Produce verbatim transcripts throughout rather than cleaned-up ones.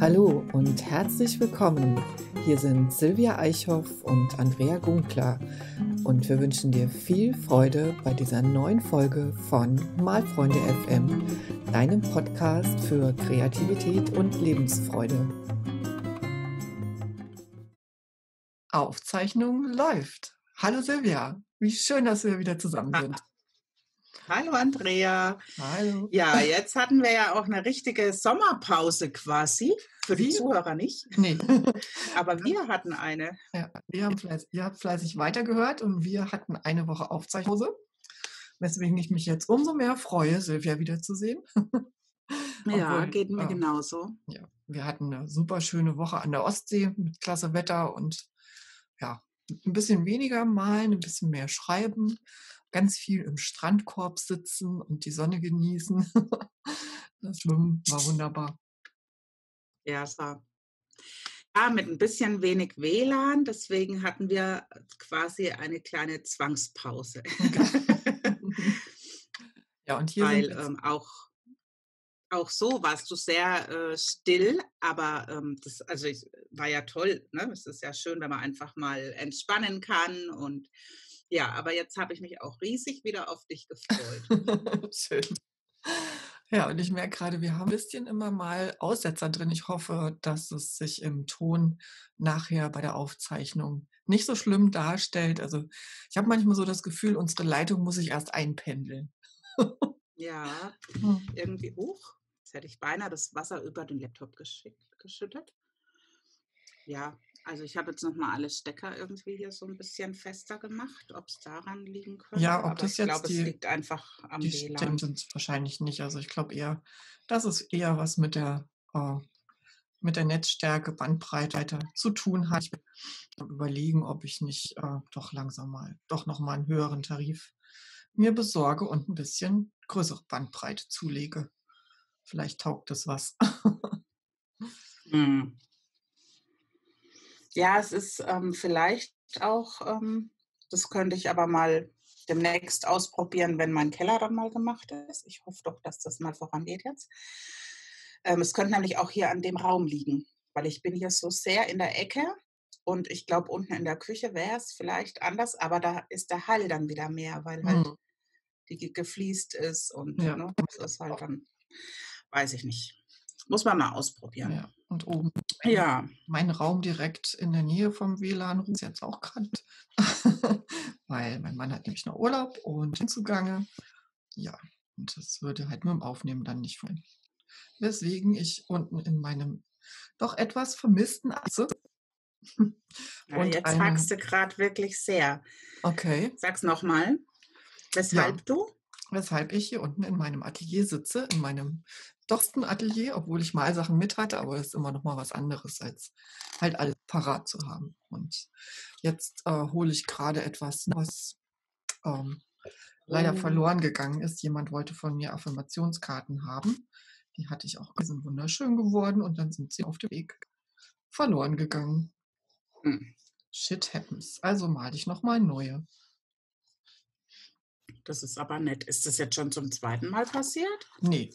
Hallo und herzlich willkommen. Hier sind Silvia Eichhoff und Andrea Gunkler und wir wünschen dir viel Freude bei dieser neuen Folge von Malfreunde F M, deinem Podcast für Kreativität und Lebensfreude. Aufzeichnung läuft. Hallo Silvia, wie schön, dass wir wieder zusammen sind. Ah. Hallo Andrea. Hallo. Ja, jetzt hatten wir ja auch eine richtige Sommerpause quasi. Für die Zuhörer nicht. Nee. Aber wir hatten eine. Ja, wir haben fleißig, ihr habt fleißig weitergehört und wir hatten eine Woche Aufzeichnungspause. Weswegen ich mich jetzt umso mehr freue, Silvia wiederzusehen. Ja, obwohl, geht mir äh, genauso. Ja, wir hatten eine super schöne Woche an der Ostsee mit klasse Wetter und ja, ein bisschen weniger malen, ein bisschen mehr schreiben. Ganz viel im Strandkorb sitzen und die Sonne genießen. Das war wunderbar. Ja, es war ja, mit ein bisschen wenig W L A N, deswegen hatten wir quasi eine kleine Zwangspause. Okay. Ja, und hier Weil ähm, auch, auch so warst du sehr äh, still, aber ähm, das also ich, war ja toll. Ne? Es ist ja schön, wenn man einfach mal entspannen kann und ja, aber jetzt habe ich mich auch riesig wieder auf dich gefreut. Schön. Ja, und ich merke gerade, wir haben ein bisschen immer mal Aussetzer drin. Ich hoffe, dass es sich im Ton nachher bei der Aufzeichnung nicht so schlimm darstellt. Also ich habe manchmal so das Gefühl, unsere Leitung muss sich erst einpendeln. Ja, irgendwie hoch. Jetzt hätte ich beinahe das Wasser über den Laptop geschüttet. Ja. Also ich habe jetzt nochmal alle Stecker irgendwie hier so ein bisschen fester gemacht, ob es daran liegen könnte. Ja, ob aber das ich jetzt glaube, die, es liegt einfach am die W L A N. Stimmt sind es wahrscheinlich nicht. Also ich glaube eher, das ist eher was mit der, äh, mit der Netzstärke, Bandbreite zu tun hat. Ich habe überlegen, ob ich nicht äh, doch langsam mal, doch nochmal einen höheren Tarif mir besorge und ein bisschen größere Bandbreite zulege. Vielleicht taugt das was. Hm. Ja, es ist ähm, vielleicht auch, ähm, das könnte ich aber mal demnächst ausprobieren, wenn mein Keller dann mal gemacht ist. Ich hoffe doch, dass das mal vorangeht jetzt. Ähm, es könnte nämlich auch hier an dem Raum liegen, weil ich bin hier so sehr in der Ecke und ich glaube, unten in der Küche wäre es vielleicht anders, aber da ist der Hall dann wieder mehr, weil halt mhm. die gefliest ist und ja. ne, das ist halt dann, weiß ich nicht. Muss man mal ausprobieren. Ja. Und oben. Ja. Mein Raum direkt in der Nähe vom W L A N ruft jetzt auch gerade. Weil mein Mann hat nämlich noch Urlaub und Zugange. Ja, und das würde halt mit dem Aufnehmen dann nicht funktionieren. Weswegen ich unten in meinem doch etwas vermissten Asse. Ja, jetzt eine... fragst du gerade wirklich sehr. Okay. Sag's nochmal. Weshalb ja. du? Weshalb ich hier unten in meinem Atelier sitze, in meinem dochsten Atelier, obwohl ich Malsachen mit hatte, aber das ist immer noch mal was anderes, als halt alles parat zu haben. Und jetzt äh, hole ich gerade etwas, was ähm, leider verloren gegangen ist. Jemand wollte von mir Affirmationskarten haben. Die hatte ich auch, die sind wunderschön geworden und dann sind sie auf dem Weg verloren gegangen. Hm. Shit happens. Also male ich nochmal neue. Das ist aber nett. Ist das jetzt schon zum zweiten Mal passiert? Nee.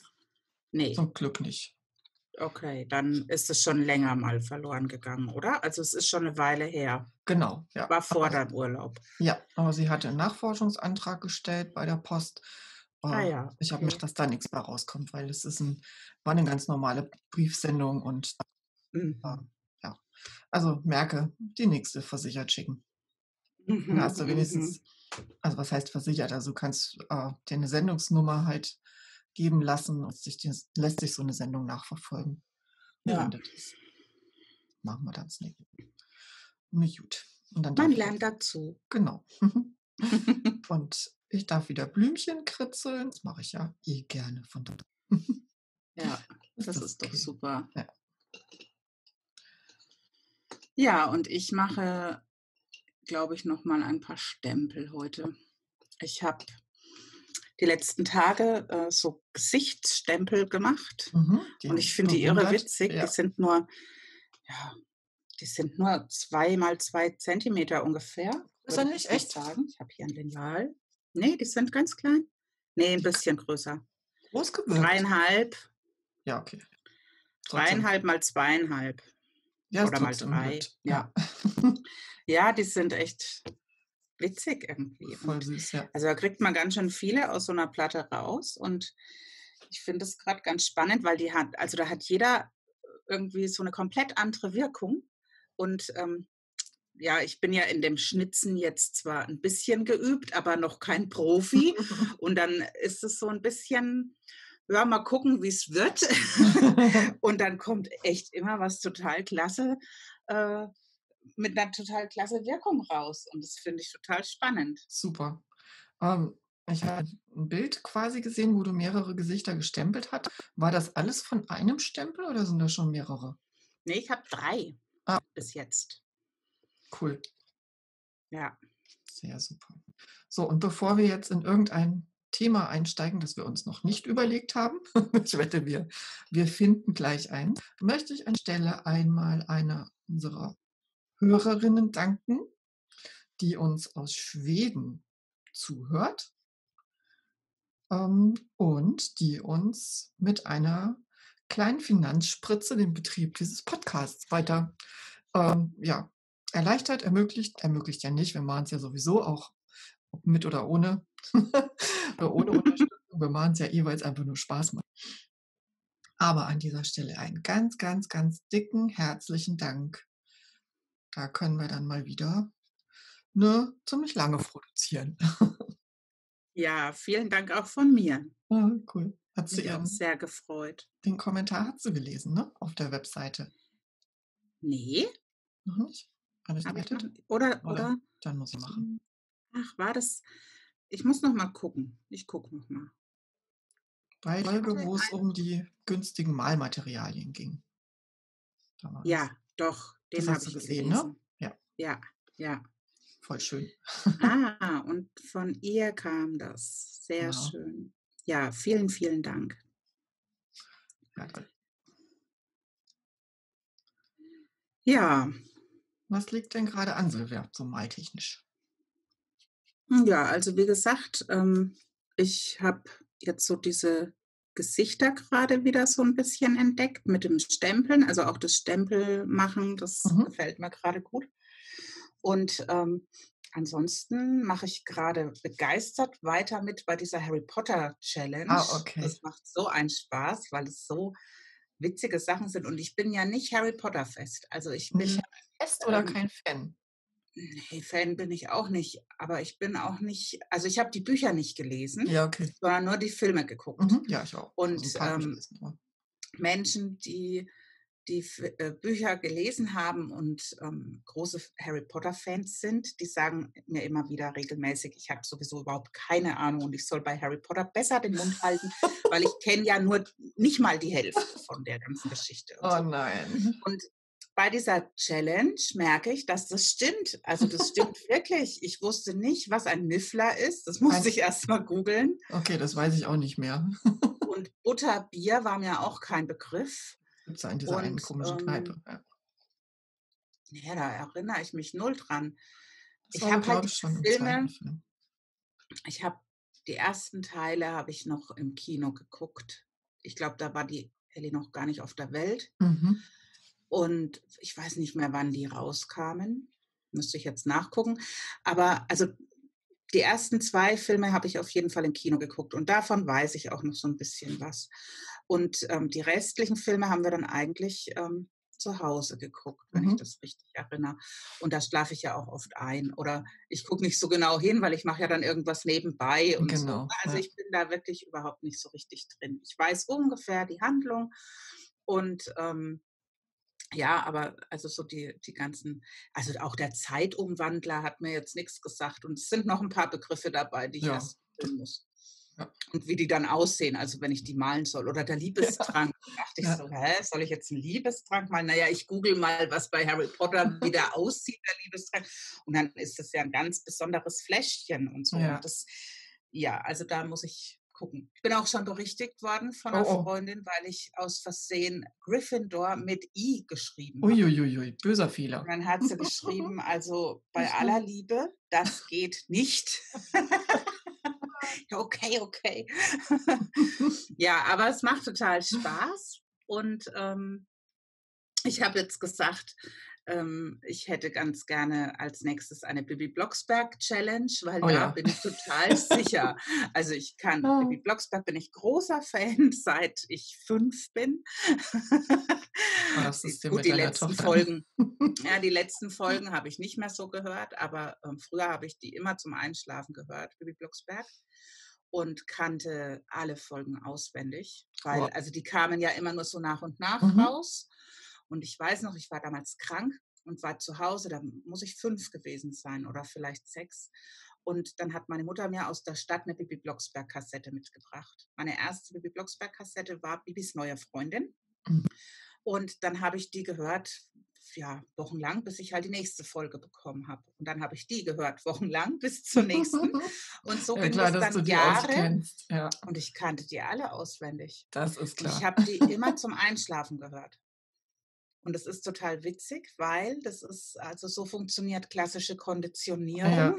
Nee. Zum Glück nicht. Okay, dann ist es schon länger mal verloren gegangen, oder? Also es ist schon eine Weile her. Genau. Ja. War vor aber, deinem Urlaub. Ja, aber sie hatte einen Nachforschungsantrag gestellt bei der Post. Ah äh, ja. Ich habe okay. mich, dass da nichts mehr rauskommt, weil es ist ein, war eine ganz normale Briefsendung und mhm. äh, ja. Also merke, die nächste versichert schicken. Mhm. Dann hast du wenigstens... Mhm. Also was heißt versichert? Also du kannst äh, dir eine Sendungsnummer halt geben lassen und sich, lässt sich so eine Sendung nachverfolgen. Ja. Das machen wir dann nicht. Nicht gut. Und dann Man lernt ich, dazu. Genau. Und ich darf wieder Blümchen kritzeln. Das mache ich ja eh gerne. Von da. Ja, das, das ist okay. doch super. Ja. ja, und ich mache... glaube ich, noch mal ein paar Stempel heute. Ich habe die letzten Tage äh, so Gesichtsstempel gemacht mhm, und ich finde die irre witzig. Ja. Die sind nur, ja, die sind nur zwei mal zwei Zentimeter ungefähr. Ist das nicht echt? Sagen. Ich habe hier ein Lineal. Nee, die sind ganz klein. Nee, ein bisschen größer. Groß gewirkt. Dreieinhalb. Ja, okay. Dreieinhalb mal zweieinhalb. Ja, oder mal drei. Ja. Ja, die sind echt witzig irgendwie. Voll süß, ja. Also da kriegt man ganz schön viele aus so einer Platte raus. Und ich finde es gerade ganz spannend, weil die hat, also da hat jeder irgendwie so eine komplett andere Wirkung. Und ähm, ja, ich bin ja in dem Schnitzen jetzt zwar ein bisschen geübt, aber noch kein Profi. Und dann ist es so ein bisschen, ja, mal gucken, wie es wird. Und dann kommt echt immer was total klasse, äh, mit einer total klasse Wirkung raus. Und das finde ich total spannend. Super. Ähm, ich habe ein Bild quasi gesehen, wo du mehrere Gesichter gestempelt hast. War das alles von einem Stempel oder sind da schon mehrere? Nee, ich habe drei ah. bis jetzt. Cool. Ja. Sehr super. So, und bevor wir jetzt in irgendein Thema einsteigen, das wir uns noch nicht überlegt haben, ich wette, wir, wir finden gleich ein, möchte ich anstelle einmal einer unserer Hörerinnen danken, die uns aus Schweden zuhört ähm, und die uns mit einer kleinen Finanzspritze den Betrieb dieses Podcasts weiter ähm, ja, erleichtert, ermöglicht, ermöglicht ja nicht, wir machen es ja sowieso auch mit oder ohne, oder ohne Unterstützung, wir machen es ja jeweils einfach nur Spaß machen. Aber an dieser Stelle einen ganz, ganz, ganz dicken, herzlichen Dank. Da können wir dann mal wieder eine ziemlich lange produzieren. Ja, vielen Dank auch von mir. Ah, cool. Hat sie ihren, sehr gefreut. Den Kommentar hat sie gelesen, ne? Auf der Webseite. Nee. Noch nicht? Habe ich gerettet? Oder, oder, oder? Dann muss ich machen. Ach, war das? Ich muss noch mal gucken. Ich gucke noch mal. Bei Folge, wo es um die günstigen Malmaterialien ging. Damals. Ja, doch. Den habe ich gesehen, ne? Ja. Ja, ja. Voll schön. Ah, und von ihr kam das. Sehr genau. Schön. Ja, vielen, vielen Dank. Ja, toll. Ja. Was liegt denn gerade an, Silvia, so maltechnisch? Ja, also wie gesagt, ähm, ich habe jetzt so diese Gesichter gerade wieder so ein bisschen entdeckt mit dem Stempeln, also auch das Stempelmachen, das mhm. gefällt mir gerade gut. Und ähm, ansonsten mache ich gerade begeistert weiter mit bei dieser Harry Potter Challenge. Ah, okay. Das macht so einen Spaß, weil es so witzige Sachen sind. Und ich bin ja nicht Harry Potter fest. Also ich bin nicht fest oder ähm, kein Fan? Nee, Fan bin ich auch nicht, aber ich bin auch nicht, also ich habe die Bücher nicht gelesen, ja, okay. sondern nur die Filme geguckt. Mhm, ja, ich auch. Und ähm, Menschen, die die F- Bücher gelesen haben und ähm, große Harry Potter-Fans sind, die sagen mir immer wieder regelmäßig, ich habe sowieso überhaupt keine Ahnung und ich soll bei Harry Potter besser den Mund halten, weil ich kenne ja nur nicht mal die Hälfte von der ganzen Geschichte. Und oh so. Nein. Und bei dieser Challenge merke ich, dass das stimmt. Also das stimmt wirklich. Ich wusste nicht, was ein Niffler ist. Das musste ich erst mal googeln. Okay, das weiß ich auch nicht mehr. Und Butterbier war mir auch kein Begriff. Gibt es ja in dieser und, einen komischen ähm, Kneipe. Ja. ja, da erinnere ich mich null dran. Das ich habe halt schon Filme, Film. Ich habe die ersten Teile habe ich noch im Kino geguckt. Ich glaube, da war die Elli noch gar nicht auf der Welt. Mhm. Und ich weiß nicht mehr, wann die rauskamen. Müsste ich jetzt nachgucken. Aber also die ersten zwei Filme habe ich auf jeden Fall im Kino geguckt. Und davon weiß ich auch noch so ein bisschen was. Und ähm, die restlichen Filme haben wir dann eigentlich ähm, zu Hause geguckt, wenn mhm. ich das richtig erinnere. Und da schlafe ich ja auch oft ein. Oder ich gucke nicht so genau hin, weil ich mache ja dann irgendwas nebenbei. Und genau, so. Also ja. Ich bin da wirklich überhaupt nicht so richtig drin. Ich weiß ungefähr die Handlung. Und ähm, ja, aber also so die, die ganzen, also auch der Zeitumwandler hat mir jetzt nichts gesagt und es sind noch ein paar Begriffe dabei, die ich ja. erst finden muss. Ja. Und wie die dann aussehen, also wenn ich die malen soll. Oder der Liebestrank. Ja. Da dachte ich ja. so, hä, soll ich jetzt einen Liebestrank malen? Naja, ich google mal, was bei Harry Potter wieder aussieht, der Liebestrank. Und dann ist das ja ein ganz besonderes Fläschchen und so. Ja, und das, ja also da muss ich gucken. Ich bin auch schon berichtigt worden von einer oh, oh. Freundin, weil ich aus Versehen Gryffindor mit I geschrieben habe. Uiuiui, böser Fehler. Und dann hat sie geschrieben, also bei aller Liebe, das geht nicht. Okay, okay. Ja, aber es macht total Spaß. und ähm, ich habe jetzt gesagt, ähm, ich hätte ganz gerne als nächstes eine Bibi Blocksberg Challenge, weil oh, da ja. bin ich total sicher. Also ich kann, oh. Bibi Blocksberg bin ich großer Fan, seit ich fünf bin. Oh, das ist gut, die letzten Tochter. Folgen. Ja, die letzten Folgen habe ich nicht mehr so gehört, aber ähm, früher habe ich die immer zum Einschlafen gehört, Bibi Blocksberg. Und kannte alle Folgen auswendig, weil wow. also die kamen ja immer nur so nach und nach mhm. raus. Und ich weiß noch, ich war damals krank und war zu Hause, da muss ich fünf gewesen sein oder vielleicht sechs. Und dann hat meine Mutter mir aus der Stadt eine Bibi Blocksberg-Kassette mitgebracht. Meine erste Bibi Blocksberg-Kassette war Bibis neue Freundin. Mhm. Und dann habe ich die gehört, ja, wochenlang, bis ich halt die nächste Folge bekommen habe. Und dann habe ich die gehört, wochenlang, bis zur nächsten. Und so ja, ging es dann Jahre. Ja. Und ich kannte die alle auswendig. Das ist klar. Und ich habe die immer zum Einschlafen gehört. Und das ist total witzig, weil das ist, also so funktioniert klassische Konditionierung.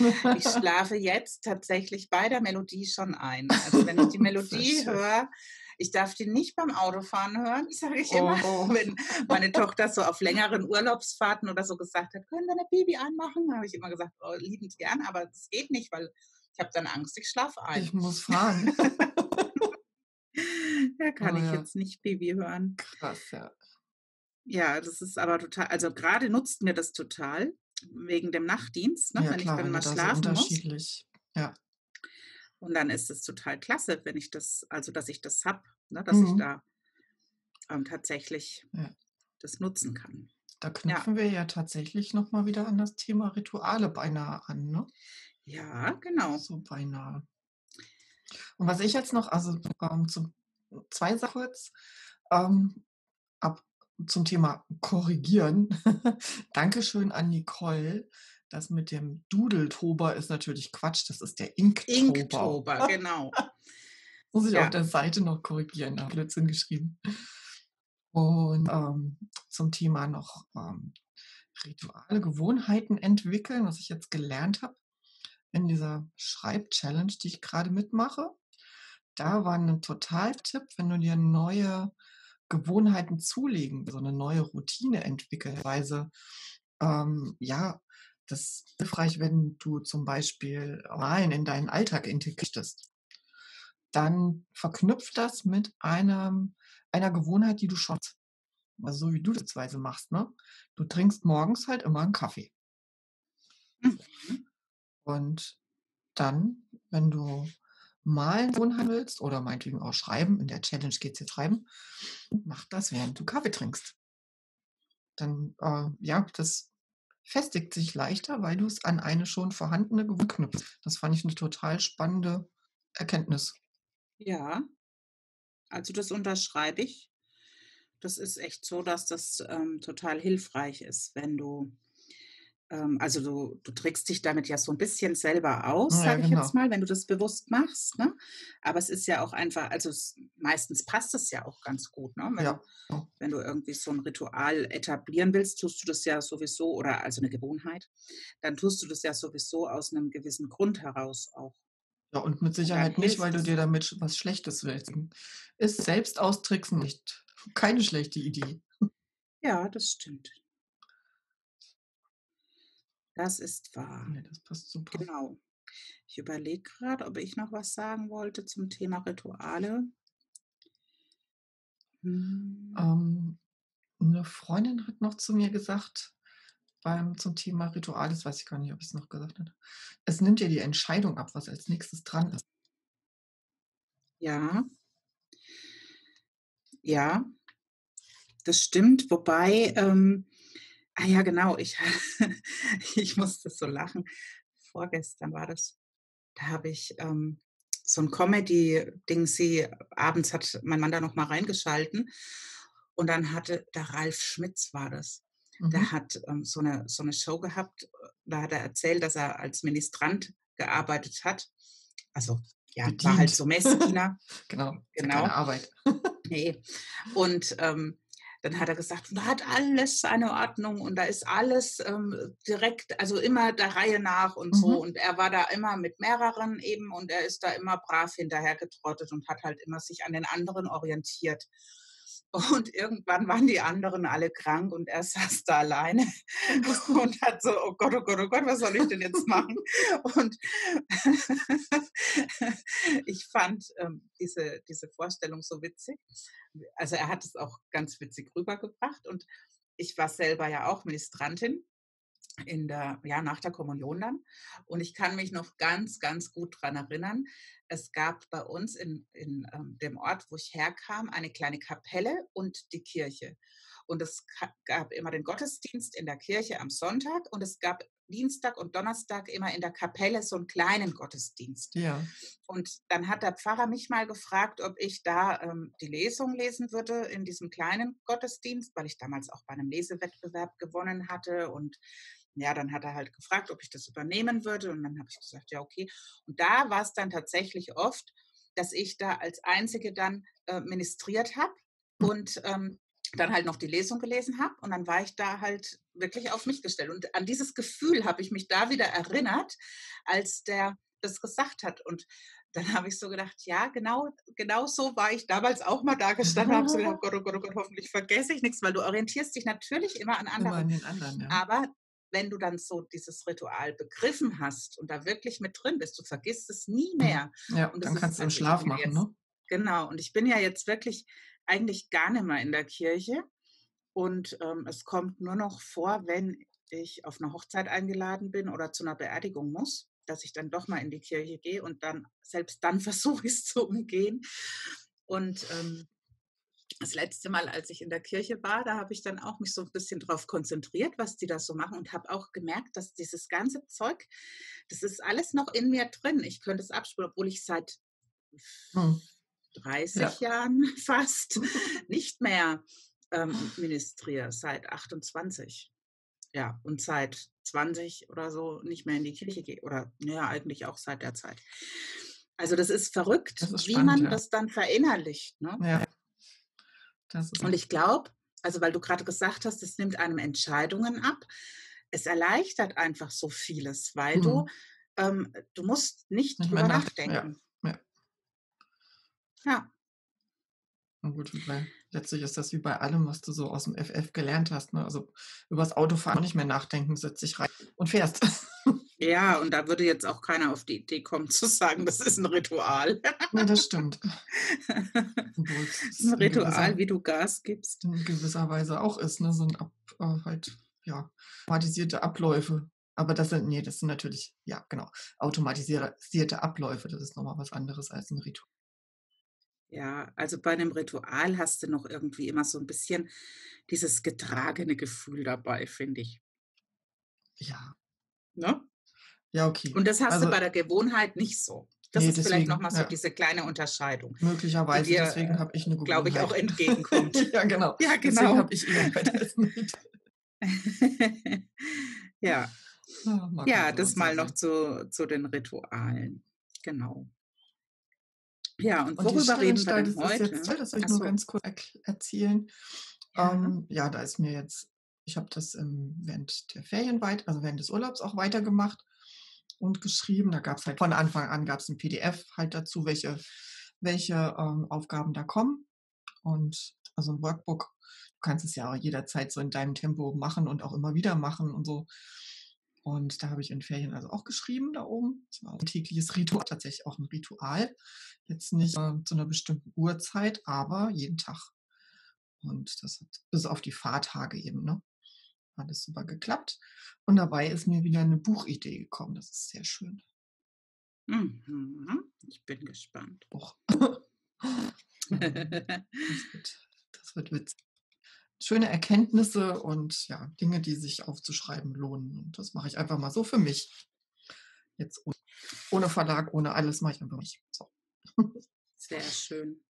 Ja. Ich schlafe jetzt tatsächlich bei der Melodie schon ein. Also wenn ich die Melodie höre, ich darf die nicht beim Autofahren hören, sage ich oh, immer. Oh. Wenn meine Tochter so auf längeren Urlaubsfahrten oder so gesagt hat, können wir eine Bibi anmachen? Da habe ich immer gesagt, oh, liebend gern, aber es geht nicht, weil ich habe dann Angst, ich schlafe ein. Ich muss fahren. Da kann oh, ich ja. jetzt nicht Bibi hören. Krass, ja. Ja, das ist aber total, also gerade nutzt mir das total, wegen dem Nachtdienst, ne? Ja, wenn klar, ich dann mal schlafen muss. Unterschiedlich. Ja. Und dann ist es total klasse, wenn ich das, also dass ich das habe, ne? Dass mhm. ich da ähm, tatsächlich ja. das nutzen kann. Da knüpfen ja. wir ja tatsächlich nochmal wieder an das Thema Rituale beinahe an, ne? Ja, genau. So beinahe. Und was ich jetzt noch, also ähm, zu, zwei Sachen kurz, ähm, ab zum Thema Korrigieren. Dankeschön an Nicole. Das mit dem Dudeltober ist natürlich Quatsch. Das ist der Inktober. Inktober, genau. Muss ich ja. auf der Seite noch korrigieren. Da Blödsinn geschrieben. Und ähm, zum Thema noch ähm, Rituale, Gewohnheiten entwickeln, was ich jetzt gelernt habe in dieser Schreibchallenge, die ich gerade mitmache. Da war ein Totaltipp, wenn du dir neue Gewohnheiten zulegen, so eine neue Routine entwickeln. Ähm, ja, das ist hilfreich, wenn du zum Beispiel Malen in deinen Alltag integrierst. Dann verknüpft das mit einem, einer Gewohnheit, die du schon, also so wie du das beispielsweise machst, ne? Du trinkst morgens halt immer einen Kaffee. Und dann, wenn du Malen willst oder meinetwegen auch schreiben, in der Challenge geht es hier schreiben, mach das, während du Kaffee trinkst. Dann, äh, ja, das festigt sich leichter, weil du es an eine schon vorhandene Gewohnheit knüpfst. Das fand ich eine total spannende Erkenntnis. Ja, also das unterschreibe ich. Das ist echt so, dass das ähm, total hilfreich ist, wenn du Also du, du trickst dich damit ja so ein bisschen selber aus, oh ja, sage ich genau. jetzt mal, wenn du das bewusst machst. Ne? Aber es ist ja auch einfach, also es, meistens passt es ja auch ganz gut. Ne? Wenn, ja. du, wenn du irgendwie so ein Ritual etablieren willst, tust du das ja sowieso, oder also eine Gewohnheit, dann tust du das ja sowieso aus einem gewissen Grund heraus auch. Ja, und mit Sicherheit und nicht, weil du dir damit was Schlechtes willst. Ist selbst austricksen nicht. Keine schlechte Idee. Ja, das stimmt. Das ist wahr. Ja, das passt super. Genau. Ich überlege gerade, ob ich noch was sagen wollte zum Thema Rituale. Hm. Ähm, eine Freundin hat noch zu mir gesagt, beim, zum Thema Rituale, das weiß ich gar nicht, ob ich es noch gesagt habe, es nimmt dir die Entscheidung ab, was als nächstes dran ist. Ja. Ja, das stimmt. Wobei... Ähm, Ah ja, genau, ich, ich musste so lachen. Vorgestern war das, da habe ich ähm, so ein Comedy-Ding, sie, abends hat mein Mann da nochmal reingeschalten und dann hatte, der Ralf Schmitz war das, mhm. der hat ähm, so, eine, so eine Show gehabt, da hat er erzählt, dass er als Ministrant gearbeitet hat, also ja, bedient. War halt so Messdiener. genau, genau. Keine Arbeit. nee. Und ähm, dann hat er gesagt, da hat alles seine Ordnung und da ist alles ähm, direkt, also immer der Reihe nach und so. Mhm. Und er war da immer mit mehreren eben und er ist da immer brav hinterhergetrottet und hat halt immer sich an den anderen orientiert. Und irgendwann waren die anderen alle krank und er saß da alleine und hat so, oh Gott, oh Gott, oh Gott, was soll ich denn jetzt machen? Und ich fand ähm, diese, diese Vorstellung so witzig. Also er hat es auch ganz witzig rübergebracht. Und ich war selber ja auch Ministrantin in der, ja, nach der Kommunion dann. Und ich kann mich noch ganz, ganz gut daran erinnern, es gab bei uns in, in ähm, dem Ort, wo ich herkam, eine kleine Kapelle und die Kirche. Und es gab immer den Gottesdienst in der Kirche am Sonntag und es gab Dienstag und Donnerstag immer in der Kapelle so einen kleinen Gottesdienst. Ja. Und dann hat der Pfarrer mich mal gefragt, ob ich da ähm, die Lesung lesen würde in diesem kleinen Gottesdienst, weil ich damals auch bei einem Lesewettbewerb gewonnen hatte. Und ja, dann hat er halt gefragt, ob ich das übernehmen würde. Und dann habe ich gesagt, ja, okay. Und da war es dann tatsächlich oft, dass ich da als Einzige dann äh, ministriert habe und ähm, dann halt noch die Lesung gelesen habe und dann war ich da halt wirklich auf mich gestellt. Und an dieses Gefühl habe ich mich da wieder erinnert, als der das gesagt hat. Und dann habe ich so gedacht, ja, genau, genau so war ich damals auch mal da gestanden und habe so gedacht, Gott, oh Gott, oh Gott, hoffentlich vergesse ich nichts, weil du orientierst dich natürlich immer an anderen. Immer an den anderen, ja. Aber wenn du dann so dieses Ritual begriffen hast und da wirklich mit drin bist, du vergisst es nie mehr. Ja, und dann kannst du im Schlaf machen, jetzt, ne? Genau, und ich bin ja jetzt wirklich eigentlich gar nicht mehr in der Kirche und ähm, es kommt nur noch vor, wenn ich auf eine Hochzeit eingeladen bin oder zu einer Beerdigung muss, dass ich dann doch mal in die Kirche gehe und dann, selbst dann versuche ich es zu umgehen. Und ähm, das letzte Mal, als ich in der Kirche war, da habe ich dann auch mich so ein bisschen drauf konzentriert, was die da so machen und habe auch gemerkt, dass dieses ganze Zeug, das ist alles noch in mir drin. Ich könnte es abspielen, obwohl ich seit... Hm. dreißig ja. Jahren fast nicht mehr ähm, ministriere, seit achtundzwanzig. Ja, und seit zwanzig oder so nicht mehr in die Kirche gehe. Oder naja, eigentlich auch seit der Zeit. Also das ist verrückt, das ist wie spannend, man ja. das dann verinnerlicht. Ne? Ja. Das ist und ich glaube, also weil du gerade gesagt hast, es nimmt einem Entscheidungen ab. Es erleichtert einfach so vieles, weil mhm. du, ähm, du musst nicht, nicht drüber nachdenken. nachdenken. Ja. Ja. Ja. Na gut, weil letztlich ist das wie bei allem, was du so aus dem F F gelernt hast. Ne? Also über das Autofahren nicht mehr nachdenken, setz dich rein und fährst. Ja, und da würde jetzt auch keiner auf die Idee kommen zu sagen, das ist ein Ritual. Ja, das stimmt. Das ist ein Ritual, gewisser, wie du Gas gibst. In gewisser Weise auch ist, ne? So ein Ab, äh, halt, ja, automatisierte Abläufe. Aber das sind, nee, das sind natürlich, ja, genau, automatisierte Abläufe. Das ist nochmal was anderes als ein Ritual. Ja, also bei einem Ritual hast du noch irgendwie immer so ein bisschen dieses getragene Gefühl dabei, finde ich. Ja. Ne? Ja, okay. Und das hast also, du bei der Gewohnheit nicht so. Das nee, ist deswegen, vielleicht nochmal so ja. diese kleine Unterscheidung. Möglicherweise, dir, deswegen habe ich eine Gewohnheit. Glaube ich, auch entgegenkommt. ja, genau. ja, genau. Deswegen habe ich eben bei das mit. ja, ja, ja das mal sein. noch zu, zu den Ritualen. Genau. Ja, und, und worüber reden wir denn heute? Jetzt, das will ich Ach nur so. ganz kurz erzählen. Ja. Ähm, ja, da ist mir jetzt, ich habe das ähm, während der Ferien, weit, also während des Urlaubs auch weitergemacht und geschrieben. Da gab es halt von Anfang an gab es ein P D F halt dazu, welche, welche ähm, Aufgaben da kommen. Und also ein Workbook, du kannst es ja auch jederzeit so in deinem Tempo machen und auch immer wieder machen und so. Und da habe ich in Ferien also auch geschrieben, da oben. Das war ein tägliches Ritual, tatsächlich auch ein Ritual. Jetzt nicht äh, zu einer bestimmten Uhrzeit, aber jeden Tag. Und das hat bis auf die Fahrtage eben, ne? Hat es super geklappt. Und dabei ist mir wieder eine Buchidee gekommen. Das ist sehr schön. Mhm. Ich bin gespannt. Buch. Das wird, das wird witzig. Schöne Erkenntnisse und ja, Dinge, die sich aufzuschreiben lohnen. Und das mache ich einfach mal so für mich. Jetzt ohne, ohne Verlag, ohne alles mache ich einfach mich. So. Sehr schön.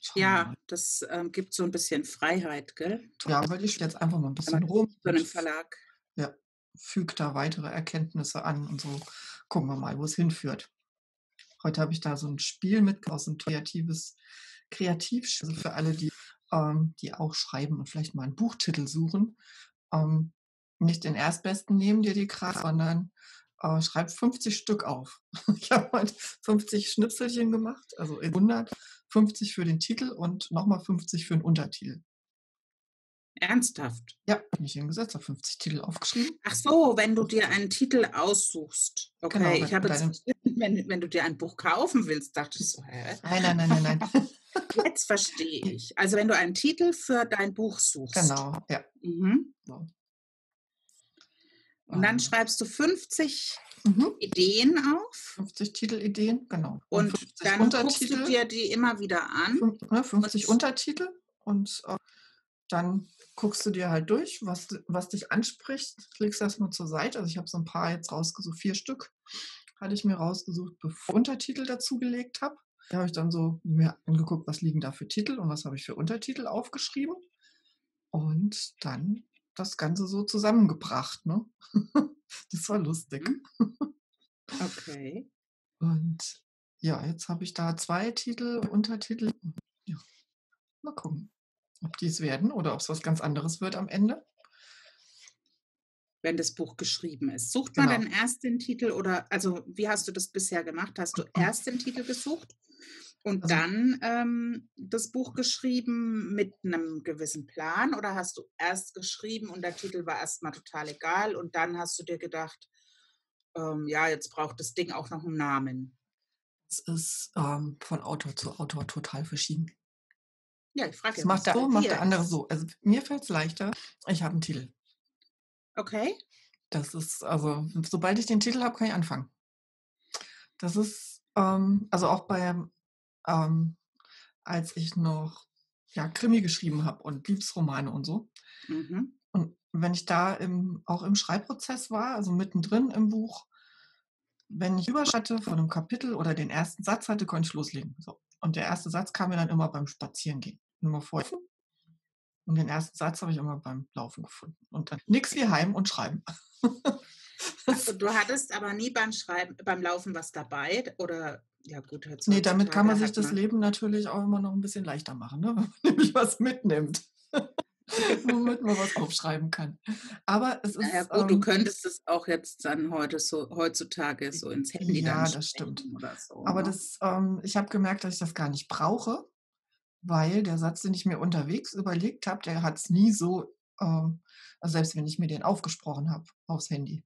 Schauen ja, das ähm, gibt so ein bisschen Freiheit, gell? Ja, weil ich jetzt einfach mal ein bisschen rum. Für den Verlag. Ja, fügt da weitere Erkenntnisse an und so. Gucken wir mal, wo es hinführt. Heute habe ich da so ein Spiel mit aus ein kreatives Kreativspiel also für alle, die die auch schreiben und vielleicht mal einen Buchtitel suchen. Ähm, nicht den erstbesten nehmen, dir die gerade, sondern äh, schreibt fünfzig Stück auf. Ich habe heute fünfzig Schnipselchen gemacht, also hundertfünfzig für den Titel und nochmal fünfzig für den Untertitel. Ernsthaft? Ja, bin ich hingesetzt, habe fünfzig Titel aufgeschrieben. Ach so, wenn du dir einen Titel aussuchst. Okay, genau, ich habe jetzt, wenn, wenn du dir ein Buch kaufen willst, dachte ich so, hä? Nein, nein, nein, nein, nein. Jetzt verstehe ich. Also wenn du einen Titel für dein Buch suchst. Genau, ja. Mhm. So. Und dann schreibst du fünfzig mhm. Ideen auf. fünfzig Titelideen, genau. Und, und dann Untertitel. Guckst du dir die immer wieder an. fünfzig Untertitel und dann guckst du dir halt durch, was, was dich anspricht, klickst das mal zur Seite. Also ich habe so ein paar jetzt rausgesucht, vier Stück hatte ich mir rausgesucht, bevor ich Untertitel dazugelegt habe. Da habe ich dann so mir angeguckt, was liegen da für Titel und was habe ich für Untertitel aufgeschrieben. Und dann das Ganze so zusammengebracht. Ne? Das war lustig. Okay. Und ja, jetzt habe ich da zwei Titel, Untertitel. Ja. Mal gucken, ob die es werden oder ob es was ganz anderes wird am Ende. Wenn das Buch geschrieben ist. Sucht man genau. Dann erst den Titel oder, also wie hast du das bisher gemacht? Hast du erst den Titel gesucht und also, dann ähm, das Buch geschrieben mit einem gewissen Plan oder hast du erst geschrieben und der Titel war erstmal total egal und dann hast du dir gedacht, ähm, ja, jetzt braucht das Ding auch noch einen Namen? Es ist ähm, von Autor zu Autor total verschieden. Ja, ich frage jetzt. Das macht der, so, macht der andere so. Also mir fällt es leichter, ich habe einen Titel. Okay. Das ist, also, sobald ich den Titel habe, kann ich anfangen. Das ist, ähm, also auch bei, ähm, als ich noch, ja, Krimi geschrieben habe und Liebesromane und so. Mhm. Und wenn ich da im, auch im Schreibprozess war, also mittendrin im Buch, wenn ich überschatte von einem Kapitel oder den ersten Satz hatte, konnte ich loslegen. So. Und der erste Satz kam mir dann immer beim Spazierengehen. Immer vorher. Und den ersten Satz habe ich immer beim Laufen gefunden. Und dann nix wie heim und schreiben. Also, du hattest aber nie beim Schreiben, beim Laufen was dabei? Oder, ja gut, jetzt nee, damit kann man sich das Leben natürlich auch immer noch ein bisschen leichter machen, ne? Wenn man nämlich was mitnimmt. Womit man was aufschreiben kann. Aber es ist. Ja, gut, ähm, du könntest es auch jetzt dann heute so, heutzutage so ins Handy ja, dann das stimmt. Oder so. Aber ne? das, ähm, ich habe gemerkt, dass ich das gar nicht brauche. Weil der Satz, den ich mir unterwegs überlegt habe, der hat es nie so, ähm, also selbst wenn ich mir den aufgesprochen habe aufs Handy,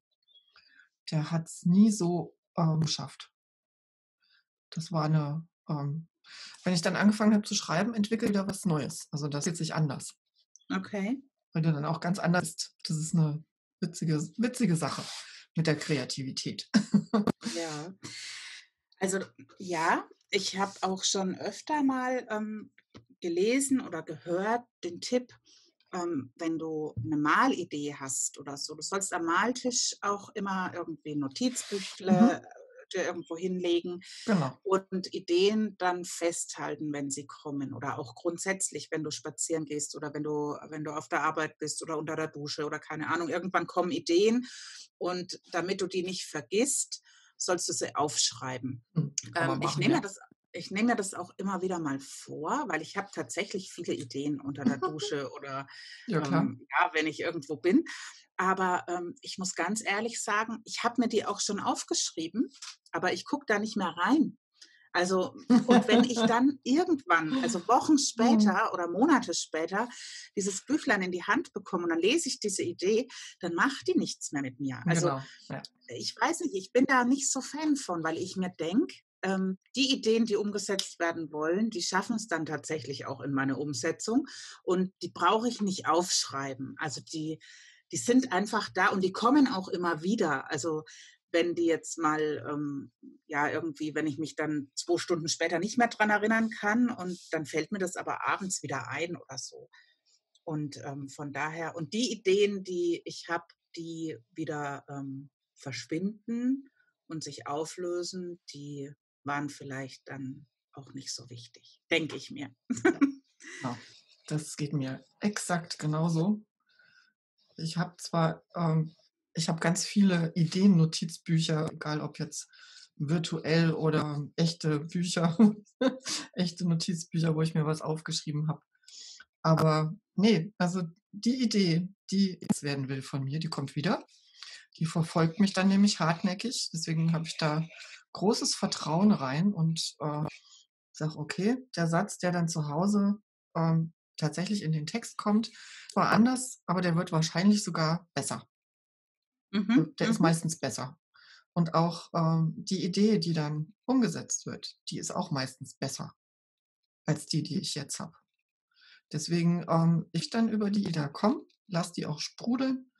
der hat es nie so ähm, geschafft. Das war eine, ähm, wenn ich dann angefangen habe zu schreiben, entwickelt da was Neues. Also das ist sich anders. Okay. Weil du dann auch ganz anders bist. Das ist eine witzige, witzige Sache mit der Kreativität. Ja. Also ja, ich habe auch schon öfter mal ähm, gelesen oder gehört den Tipp, ähm, wenn du eine Malidee hast oder so, du sollst am Maltisch auch immer irgendwie Notizbüchle mhm. dir irgendwo hinlegen genau. und Ideen dann festhalten, wenn sie kommen oder auch grundsätzlich, wenn du spazieren gehst oder wenn du, wenn du auf der Arbeit bist oder unter der Dusche oder keine Ahnung, irgendwann kommen Ideen und damit du die nicht vergisst, sollst du sie aufschreiben. Ähm, machen, ich nehme ja. das, ich nehme mir das auch immer wieder mal vor, weil ich habe tatsächlich viele Ideen unter der Dusche oder ja, ähm, ja, wenn ich irgendwo bin. Aber ähm, ich muss ganz ehrlich sagen, ich habe mir die auch schon aufgeschrieben, aber ich gucke da nicht mehr rein. Also, und wenn ich dann irgendwann, also Wochen später oder Monate später, dieses Büchlein in die Hand bekomme und dann lese ich diese Idee, dann macht die nichts mehr mit mir. Also, genau. ja. ich weiß nicht, ich bin da nicht so Fan von, weil ich mir denke, ähm, die Ideen, die umgesetzt werden wollen, die schaffen es dann tatsächlich auch in meine Umsetzung und die brauche ich nicht aufschreiben. Also, die, die sind einfach da und die kommen auch immer wieder. Also, wenn die jetzt mal, ähm, ja irgendwie, wenn ich mich dann zwei Stunden später nicht mehr dran erinnern kann und dann fällt mir das aber abends wieder ein oder so. Und ähm, von daher, und die Ideen, die ich habe, die wieder ähm, verschwinden und sich auflösen, die waren vielleicht dann auch nicht so wichtig, denke ich mir. Ja, das geht mir exakt genauso. Ich habe zwar... Ähm Ich habe ganz viele Ideen-Notizbücher, egal ob jetzt virtuell oder echte Bücher, echte Notizbücher, wo ich mir was aufgeschrieben habe. Aber nee, also die Idee, die es werden will von mir, die kommt wieder. die verfolgt mich dann nämlich hartnäckig. Deswegen habe ich da großes Vertrauen rein und äh, sage, okay, der Satz, der dann zu Hause ähm, tatsächlich in den Text kommt, war anders, aber der wird wahrscheinlich sogar besser. Mhm. Der ist meistens besser. Und auch ähm, die Idee, die dann umgesetzt wird, die ist auch meistens besser als die, die ich jetzt habe. Deswegen ähm, ich dann über die Ida komme, lasse die auch sprudeln.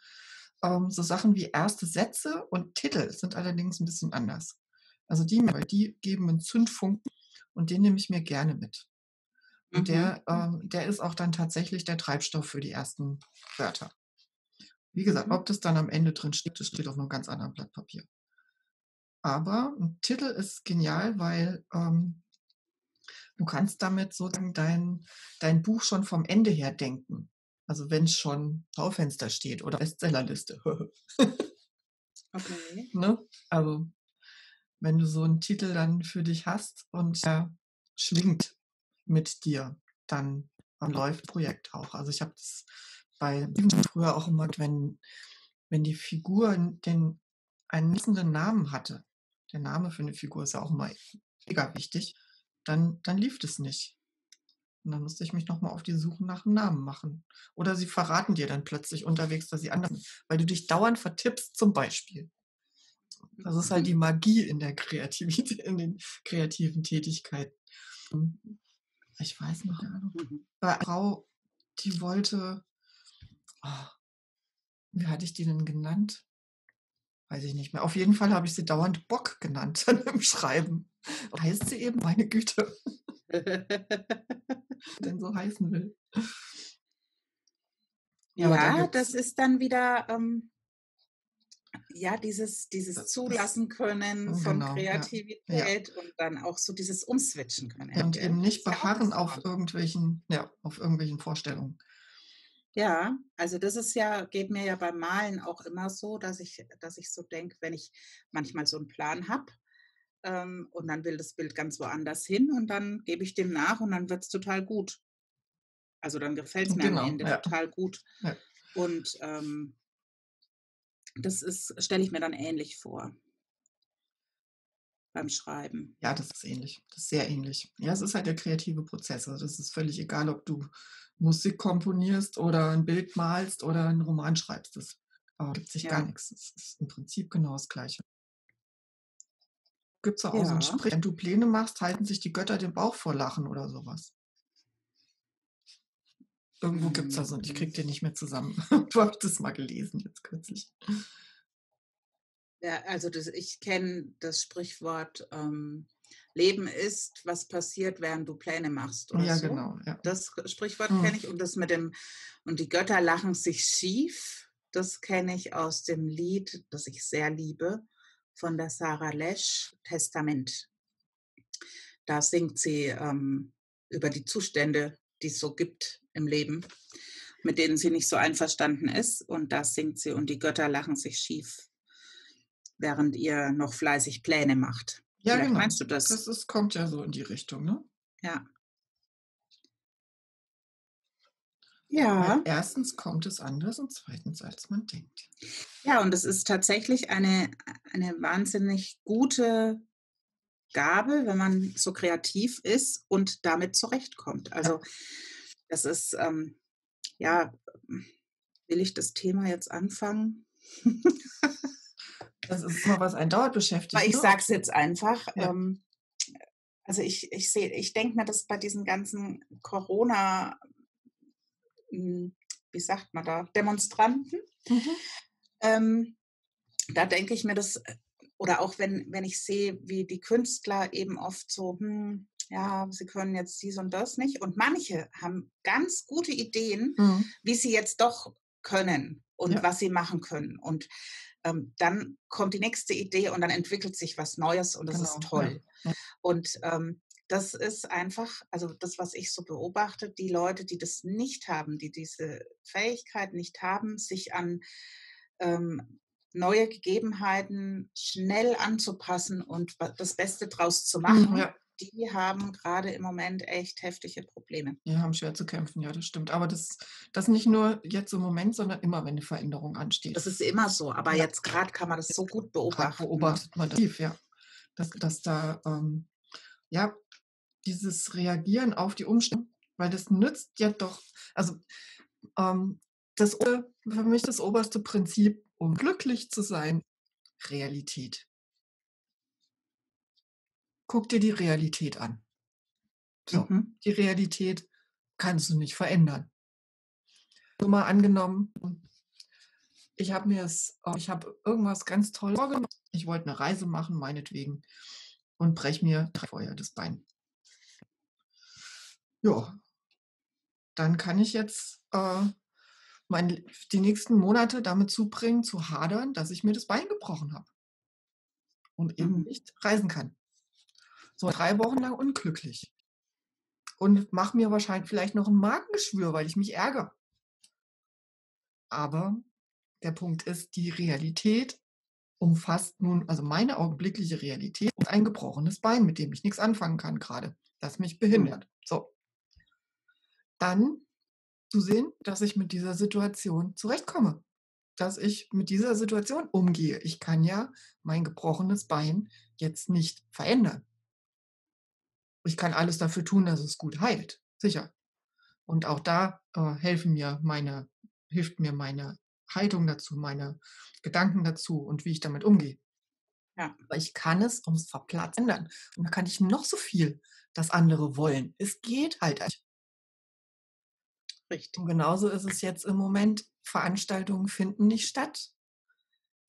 Ähm, so Sachen wie erste Sätze und Titel sind allerdings ein bisschen anders. Also die, die geben einen Zündfunken und den nehme ich mir gerne mit. Und der, ähm, der ist auch dann tatsächlich der Treibstoff für die ersten Wörter. Wie gesagt, ob das dann am Ende drin steht, das steht auf einem ganz anderen Blatt Papier. Aber ein Titel ist genial, weil ähm, du kannst damit sozusagen dein, dein Buch schon vom Ende her denken. Also wenn es schon Schaufenster steht oder Bestsellerliste. Okay. Ne? Also wenn du so einen Titel dann für dich hast und der schwingt mit dir, dann läuft das Projekt auch. Also ich habe das bei früher auch immer, wenn, wenn die Figur den, einen nützenden Namen hatte, der Name für eine Figur ist ja auch immer mega wichtig, dann, dann lief das nicht. Und dann musste ich mich nochmal auf die Suche nach einem Namen machen. Oder sie verraten dir dann plötzlich unterwegs, dass sie anders sind, weil du dich dauernd vertippst zum Beispiel. Das ist halt die Magie in der Kreativität, in den kreativen Tätigkeiten. Ich weiß noch, bei einer Frau, die wollte, oh, wie hatte ich die denn genannt? Weiß ich nicht mehr. Auf jeden Fall habe ich sie dauernd Bock genannt im Schreiben. Und heißt sie eben, meine Güte. Denn so heißen will. Ja, ja das ist dann wieder, ähm, ja, dieses, dieses Zulassen können von genau, Kreativität ja, ja. und dann auch so dieses Umswitchen können. Und eben nicht beharren ja auf irgendwelchen, ja, auf irgendwelchen Vorstellungen. Ja, also das ist ja, geht mir ja beim Malen auch immer so, dass ich, dass ich so denke, wenn ich manchmal so einen Plan habe ähm, und dann will das Bild ganz woanders hin und dann gebe ich dem nach und dann wird es total gut. Also dann gefällt es mir genau, am Ende ja. total gut. Ja. Und ähm, das ist, stelle ich mir dann ähnlich vor beim Schreiben. Ja, das ist ähnlich, das ist sehr ähnlich. Ja, es ist halt der kreative Prozess. Also das ist völlig egal, ob du Musik komponierst oder ein Bild malst oder einen Roman schreibst. Das äh, gibt sich ja. gar nichts. Es ist im Prinzip genau das Gleiche. Gibt es auch, ja. auch so ein Sprich, wenn du Pläne machst, halten sich die Götter den Bauch vor Lachen oder sowas. Irgendwo gibt es das und ich kriege den nicht mehr zusammen. Du hast das mal gelesen jetzt kürzlich. Ja, also das, ich kenne das Sprichwort ähm Leben ist, was passiert, während du Pläne machst. Oder ja, so. genau. Ja. Das Sprichwort kenne ich und das mit dem, und die Götter lachen sich schief, das kenne ich aus dem Lied, das ich sehr liebe, von der Sarah Lesch, Testament. Da singt sie ähm, über die Zustände, die es so gibt im Leben, mit denen sie nicht so einverstanden ist. Und da singt sie, und die Götter lachen sich schief, während ihr noch fleißig Pläne macht. Ja, Vielleicht genau. meinst du das? Das ist, kommt ja so in die Richtung, ne? Ja. Ja. Weil erstens kommt es anders und zweitens, als man denkt. Ja, und es ist tatsächlich eine, eine wahnsinnig gute Gabe, wenn man so kreativ ist und damit zurechtkommt. Also, ja. das ist, ähm, ja, will ich das Thema jetzt anfangen? Das ist immer was einen dauernd beschäftigt. Aber ich sage es jetzt einfach. Ja. Ähm, also ich, ich sehe, ich denke mir, dass bei diesen ganzen Corona, wie sagt man da, Demonstranten, mhm. ähm, da denke ich mir das, oder auch wenn, wenn ich sehe, wie die Künstler eben oft so, hm, ja, sie können jetzt dies und das nicht. Und manche haben ganz gute Ideen, mhm. wie sie jetzt doch können und ja. was sie machen können. Und Ähm, dann kommt die nächste Idee und dann entwickelt sich was Neues und das genau. ist toll. Ja. Und ähm, das ist einfach, also das, was ich so beobachte, die Leute, die das nicht haben, die diese Fähigkeit nicht haben, sich an ähm, neue Gegebenheiten schnell anzupassen und das Beste draus zu machen, ja. die haben gerade im Moment echt heftige Probleme. Die haben schwer zu kämpfen, ja, das stimmt. Aber das, das nicht nur jetzt im Moment, sondern immer, wenn eine Veränderung ansteht. Das ist immer so, aber ja. jetzt gerade kann man das so gut beobachten. Beobachtet man das tief, ja. Dass, dass da, ähm, ja, dieses Reagieren auf die Umstände, weil das nützt ja doch, also ähm, das für mich das oberste Prinzip, um glücklich zu sein, Realität. Guck dir die Realität an. So, mhm. Die Realität kannst du nicht verändern. Nur mal angenommen, ich habe mir es, ich habe irgendwas ganz Tolles vorgenommen. Ich wollte eine Reise machen, meinetwegen, und brech mir drei Feuer das Bein. Ja, dann kann ich jetzt äh, mein, die nächsten Monate damit zubringen, zu hadern, dass ich mir das Bein gebrochen habe und eben mhm. nicht reisen kann. So drei Wochen lang unglücklich. Und mache mir wahrscheinlich vielleicht noch ein Magengeschwür, weil ich mich ärgere. Aber der Punkt ist, die Realität umfasst nun, also meine augenblickliche Realität, ein gebrochenes Bein, mit dem ich nichts anfangen kann gerade, das mich behindert. So. Dann zu sehen, dass ich mit dieser Situation zurechtkomme, dass ich mit dieser Situation umgehe. Ich kann ja mein gebrochenes Bein jetzt nicht verändern. Ich kann alles dafür tun, dass es gut heilt, sicher. Und auch da äh, helfen mir meine, hilft mir meine Haltung dazu, meine Gedanken dazu und wie ich damit umgehe. Ja. Aber ich kann es ums Verplatzen ändern. Und da kann ich noch so viel, das andere wollen. Es geht halt nicht. Richtig. Und genauso ist es jetzt im Moment, Veranstaltungen finden nicht statt.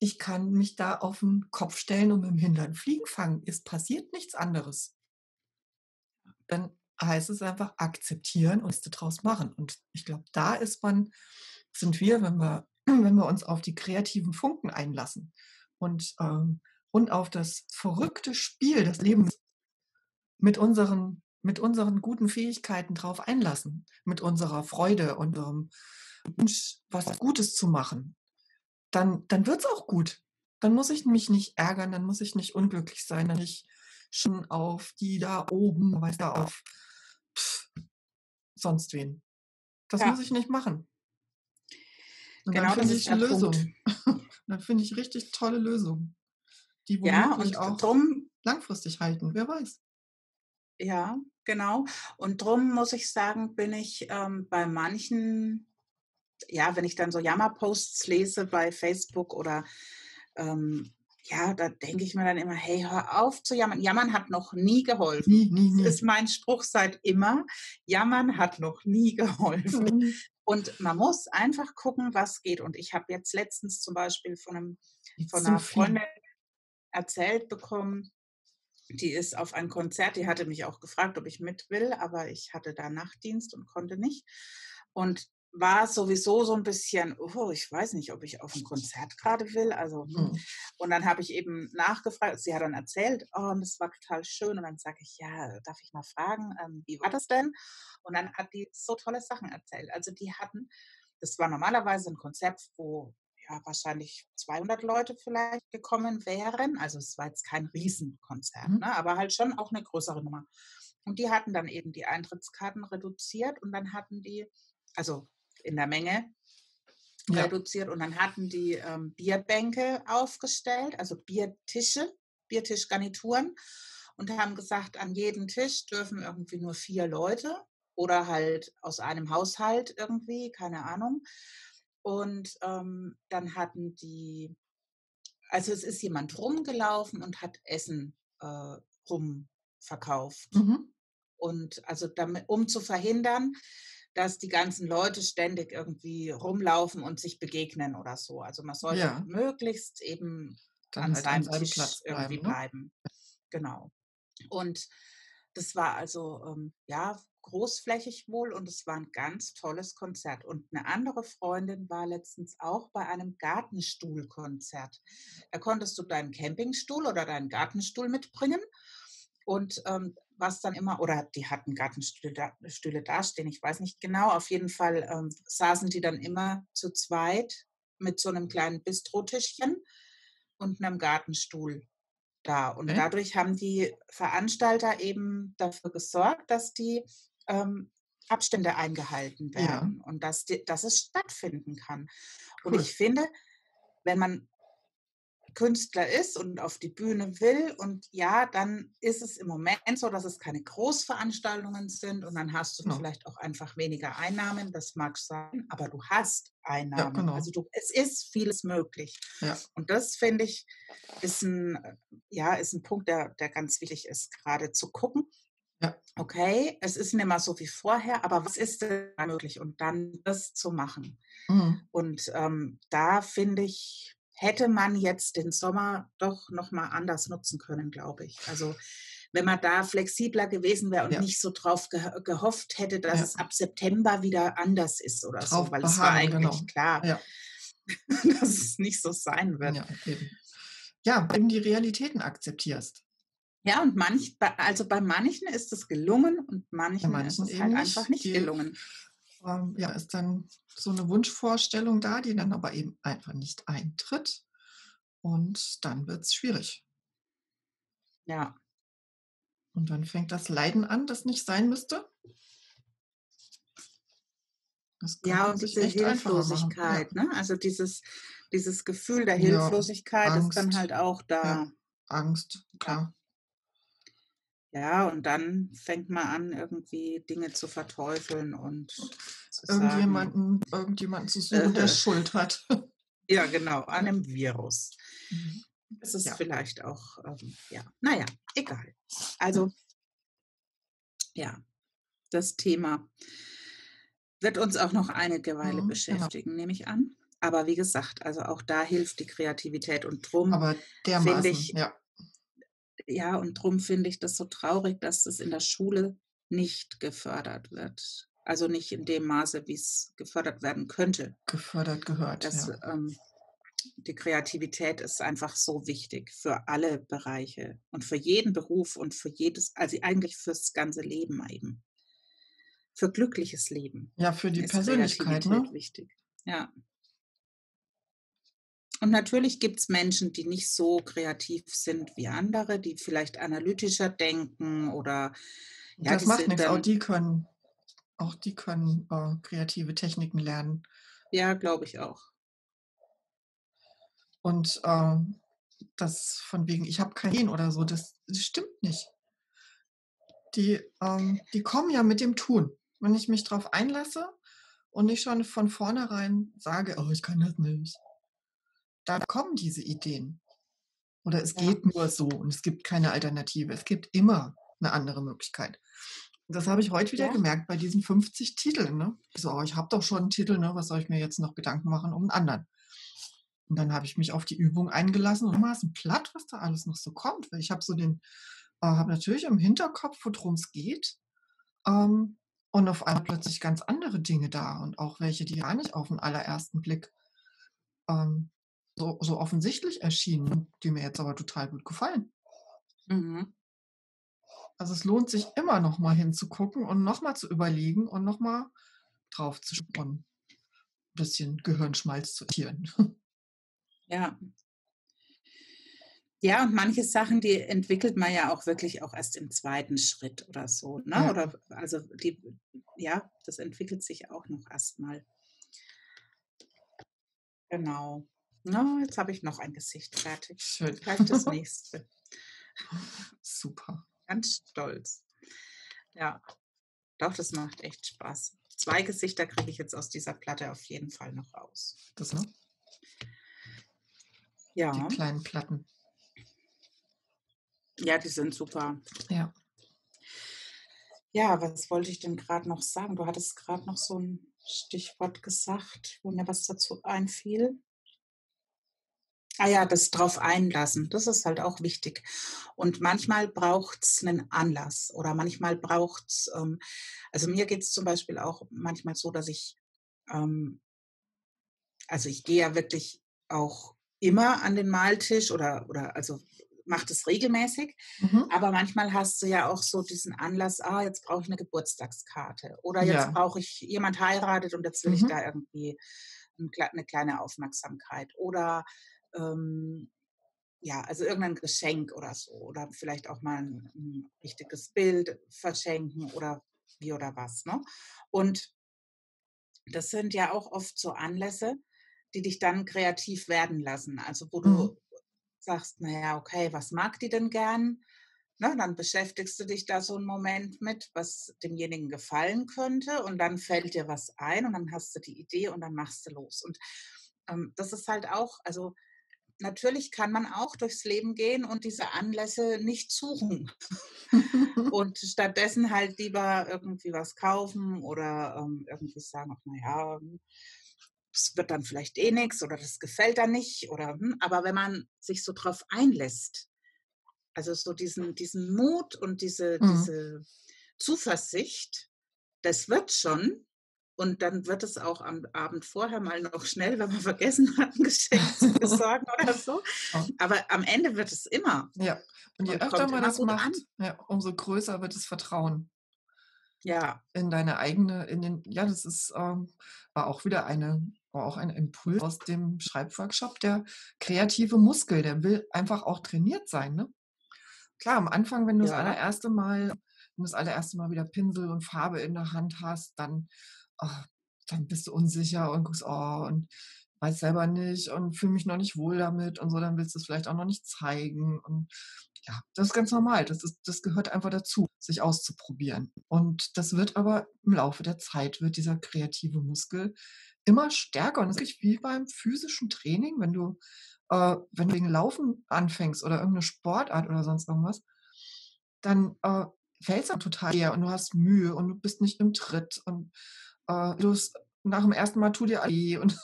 Ich kann mich da auf den Kopf stellen und mit dem Hintern Fliegen fangen. Es passiert nichts anderes. Dann heißt es einfach akzeptieren und es daraus machen. Und ich glaube, da ist man, sind wir, wenn wir, wenn wir uns auf die kreativen Funken einlassen und, ähm, und auf das verrückte Spiel des Lebens mit unseren, mit unseren guten Fähigkeiten drauf einlassen, mit unserer Freude und unserem Wunsch, was Gutes zu machen, dann, dann wird es auch gut. Dann muss ich mich nicht ärgern, dann muss ich nicht unglücklich sein, dann nicht schon auf die da oben, weiß da auf pff, sonst wen. Das ja. muss ich nicht machen. Und genau, dann finde ich eine Lösung. Dann finde ich richtig tolle Lösungen, die womöglich ja, auch drum, langfristig halten, wer weiß. Ja, genau. Und drum muss ich sagen, bin ich ähm, bei manchen, ja, wenn ich dann so Jammerposts lese bei Facebook oder ähm, ja, da denke ich mir dann immer, hey, hör auf zu jammern. Jammern hat noch nie geholfen. Nie, nie, nie. Das ist mein Spruch seit immer. Jammern hat noch nie geholfen. Mhm. Und man muss einfach gucken, was geht. Und ich habe jetzt letztens zum Beispiel von, einem, von einer Freundin erzählt bekommen, die ist auf ein Konzert, die hatte mich auch gefragt, ob ich mit will, aber ich hatte da Nachtdienst und konnte nicht. Und war sowieso so ein bisschen, oh, ich weiß nicht, ob ich auf ein Konzert gerade will. Also, mhm. Und dann habe ich eben nachgefragt, sie hat dann erzählt, oh, das war total schön. Und dann sage ich, ja, darf ich mal fragen, ähm, wie war das denn? Und dann hat die so tolle Sachen erzählt. Also die hatten, das war normalerweise ein Konzert, wo ja wahrscheinlich zweihundert Leute vielleicht gekommen wären. Also es war jetzt kein Riesenkonzert, mhm. ne? aber halt schon auch eine größere Nummer. Und die hatten dann eben die Eintrittskarten reduziert und dann hatten die, also in der Menge ja. reduziert und dann hatten die ähm, Bierbänke aufgestellt, also Biertische, Biertischgarnituren und haben gesagt, an jedem Tisch dürfen irgendwie nur vier Leute oder halt aus einem Haushalt irgendwie, keine Ahnung. Und ähm, dann hatten die, also es ist jemand rumgelaufen und hat Essen äh, rumverkauft. Mhm. Und also damit, um zu verhindern, dass die ganzen Leute ständig irgendwie rumlaufen und sich begegnen oder so. Also man sollte ja. möglichst eben dann an halt seinem Tisch Platz irgendwie bleiben. Ne? Genau. Und das war also, ähm, ja, großflächig wohl und es war ein ganz tolles Konzert. Und eine andere Freundin war letztens auch bei einem Gartenstuhlkonzert. Da konntest du deinen Campingstuhl oder deinen Gartenstuhl mitbringen und ähm, was dann immer, oder die hatten Gartenstühle da, Stühle dastehen, ich weiß nicht genau, auf jeden Fall ähm, saßen die dann immer zu zweit mit so einem kleinen Bistrotischchen und einem Gartenstuhl da. Und okay. dadurch haben die Veranstalter eben dafür gesorgt, dass die ähm, Abstände eingehalten werden ja. und dass, die, dass es stattfinden kann. Und cool. ich finde, wenn man Künstler ist und auf die Bühne will und ja, dann ist es im Moment so, dass es keine Großveranstaltungen sind und dann hast du genau. vielleicht auch einfach weniger Einnahmen, das mag sein, aber du hast Einnahmen, ja, genau. also du, es ist vieles möglich ja. und das finde ich ist ein, ja, ist ein Punkt, der, der ganz wichtig ist, gerade zu gucken, ja. okay, es ist nicht mehr so wie vorher, aber was ist denn möglich und dann das zu machen mhm. und ähm, da finde ich, hätte man jetzt den Sommer doch nochmal anders nutzen können, glaube ich. Also wenn man da flexibler gewesen wäre und ja. nicht so drauf ge- gehofft hätte, dass ja. es ab September wieder anders ist oder drauf so, weil beharren, es war eigentlich genau. klar, ja. dass es nicht so sein wird. Ja, eben. Ja, wenn du die Realitäten akzeptierst. Ja, und manch, also bei manchen ist es gelungen und manchen, ja, manchen ist es halt einfach nicht die, gelungen. Ja, ist dann so eine Wunschvorstellung da, die dann aber eben einfach nicht eintritt und dann wird es schwierig. Ja. Und dann fängt das Leiden an, das nicht sein müsste. Das kann ja, und diese Hilflosigkeit, ja. ne? Also dieses, dieses Gefühl der Hilflosigkeit ja, ist dann halt auch da. Ja, Angst, klar. Ja. Ja, und dann fängt man an, irgendwie Dinge zu verteufeln und zu irgendjemanden, sagen, irgendjemanden zu suchen, äh, der Schuld hat. Ja, genau, an einem Virus. Mhm. Das ist ja. vielleicht auch, ähm, ja, naja, egal. Also, ja, das Thema wird uns auch noch einige Weile mhm, beschäftigen, genau. nehme ich an. Aber wie gesagt, also auch da hilft die Kreativität und drum aber dermaßen, finde ich, ja. Ja, und darum finde ich das so traurig, dass das in der Schule nicht gefördert wird. Also nicht in dem Maße, wie es gefördert werden könnte. Gefördert gehört, das, ja. Ähm, die Kreativität ist einfach so wichtig für alle Bereiche und für jeden Beruf und für jedes, also eigentlich fürs ganze Leben eben. Für glückliches Leben. Ja, für die Persönlichkeit. Kreativität, ne? Wichtig, ja. Und natürlich gibt es Menschen, die nicht so kreativ sind wie andere, die vielleicht analytischer denken oder... Ja, das macht nichts, auch die können, auch die können äh, kreative Techniken lernen. Ja, glaube ich auch. Und äh, das von wegen, ich habe kein Gen oder so, das, das stimmt nicht. Die, ähm, die kommen ja mit dem Tun. Wenn ich mich darauf einlasse und nicht schon von vornherein sage, oh, ich kann das nicht. Da kommen diese Ideen. Oder es geht ja. nur so und es gibt keine Alternative. Es gibt immer eine andere Möglichkeit. Und das habe ich heute wieder ja. gemerkt bei diesen fünfzig Titeln. Ne? Ich so, oh, ich habe doch schon einen Titel, ne? Was soll ich mir jetzt noch Gedanken machen um einen anderen? Und dann habe ich mich auf die Übung eingelassen und war so platt, was da alles noch so kommt. Weil ich habe so den, äh, habe natürlich im Hinterkopf, worum es geht. Ähm, und auf einmal plötzlich ganz andere Dinge da und auch welche, die gar nicht auf den allerersten Blick ähm, So, so offensichtlich erschienen, die mir jetzt aber total gut gefallen. Mhm. Also es lohnt sich immer noch mal hinzugucken und noch mal zu überlegen und noch mal drauf zu spannen. Ein bisschen Gehirnschmalz zu tieren. Ja. Ja, und manche Sachen, die entwickelt man ja auch wirklich auch erst im zweiten Schritt oder so. Ne? Ja. Oder also die, ja, das entwickelt sich auch noch erstmal. Genau. No, jetzt habe ich noch ein Gesicht fertig. Schön. Vielleicht das nächste. Super. Ganz stolz. Ja, doch, das macht echt Spaß. Zwei Gesichter kriege ich jetzt aus dieser Platte auf jeden Fall noch raus. Das noch? Ja. Die kleinen Platten. Ja, die sind super. Ja. Ja, was wollte ich denn gerade noch sagen? Du hattest gerade noch so ein Stichwort gesagt, wo mir was dazu einfiel. Ah ja, das drauf einlassen, das ist halt auch wichtig. Und manchmal braucht es einen Anlass oder manchmal braucht es, ähm, also mir geht es zum Beispiel auch manchmal so, dass ich, ähm, also ich gehe ja wirklich auch immer an den Maltisch oder, oder also mache das regelmäßig, mhm. aber manchmal hast du ja auch so diesen Anlass, ah, jetzt brauche ich eine Geburtstagskarte oder jetzt ja. brauche ich, jemand heiratet und jetzt will mhm. ich da irgendwie eine kleine Aufmerksamkeit oder Ähm, ja, also irgendein Geschenk oder so. Oder vielleicht auch mal ein, ein richtiges Bild verschenken oder wie oder was. Ne? Und das sind ja auch oft so Anlässe, die dich dann kreativ werden lassen. Also wo mhm. du sagst, naja, okay, was mag die denn gern? Na, dann beschäftigst du dich da so einen Moment mit, was demjenigen gefallen könnte, und dann fällt dir was ein und dann hast du die Idee und dann machst du los. Und ähm, das ist halt auch, also natürlich kann man auch durchs Leben gehen und diese Anlässe nicht suchen und stattdessen halt lieber irgendwie was kaufen oder ähm, irgendwie sagen, naja, es wird dann vielleicht eh nichts oder das gefällt dann nicht. Oder, aber wenn man sich so drauf einlässt, also so diesen, diesen Mut und diese, mhm. diese Zuversicht, das wird schon. Und dann wird es auch am Abend vorher mal noch schnell, wenn man vergessen hat, ein Geschenk zu besorgen oder so. Aber am Ende wird es immer. Ja, und je öfter man das macht, ja, umso größer wird das Vertrauen. Ja. In deine eigene, in den, ja, das ist, ähm, war auch wieder eine, war auch ein Impuls aus dem Schreibworkshop, der kreative Muskel, der will einfach auch trainiert sein, ne? Klar, am Anfang, wenn du ja. das allererste Mal, wenn du das allererste Mal wieder Pinsel und Farbe in der Hand hast, dann, oh, dann bist du unsicher und guckst, oh, und weiß selber nicht und fühle mich noch nicht wohl damit und so, dann willst du es vielleicht auch noch nicht zeigen. Und ja, das ist ganz normal. Das ist, das gehört einfach dazu, sich auszuprobieren. Und das wird aber im Laufe der Zeit, wird dieser kreative Muskel immer stärker. Und das ist wirklich wie beim physischen Training, wenn du, äh, wenn du wegen Laufen anfängst oder irgendeine Sportart oder sonst irgendwas, dann äh, fällt es dann total her und du hast Mühe und du bist nicht im Tritt. Und äh, du bist, nach dem ersten Mal tut dir weh und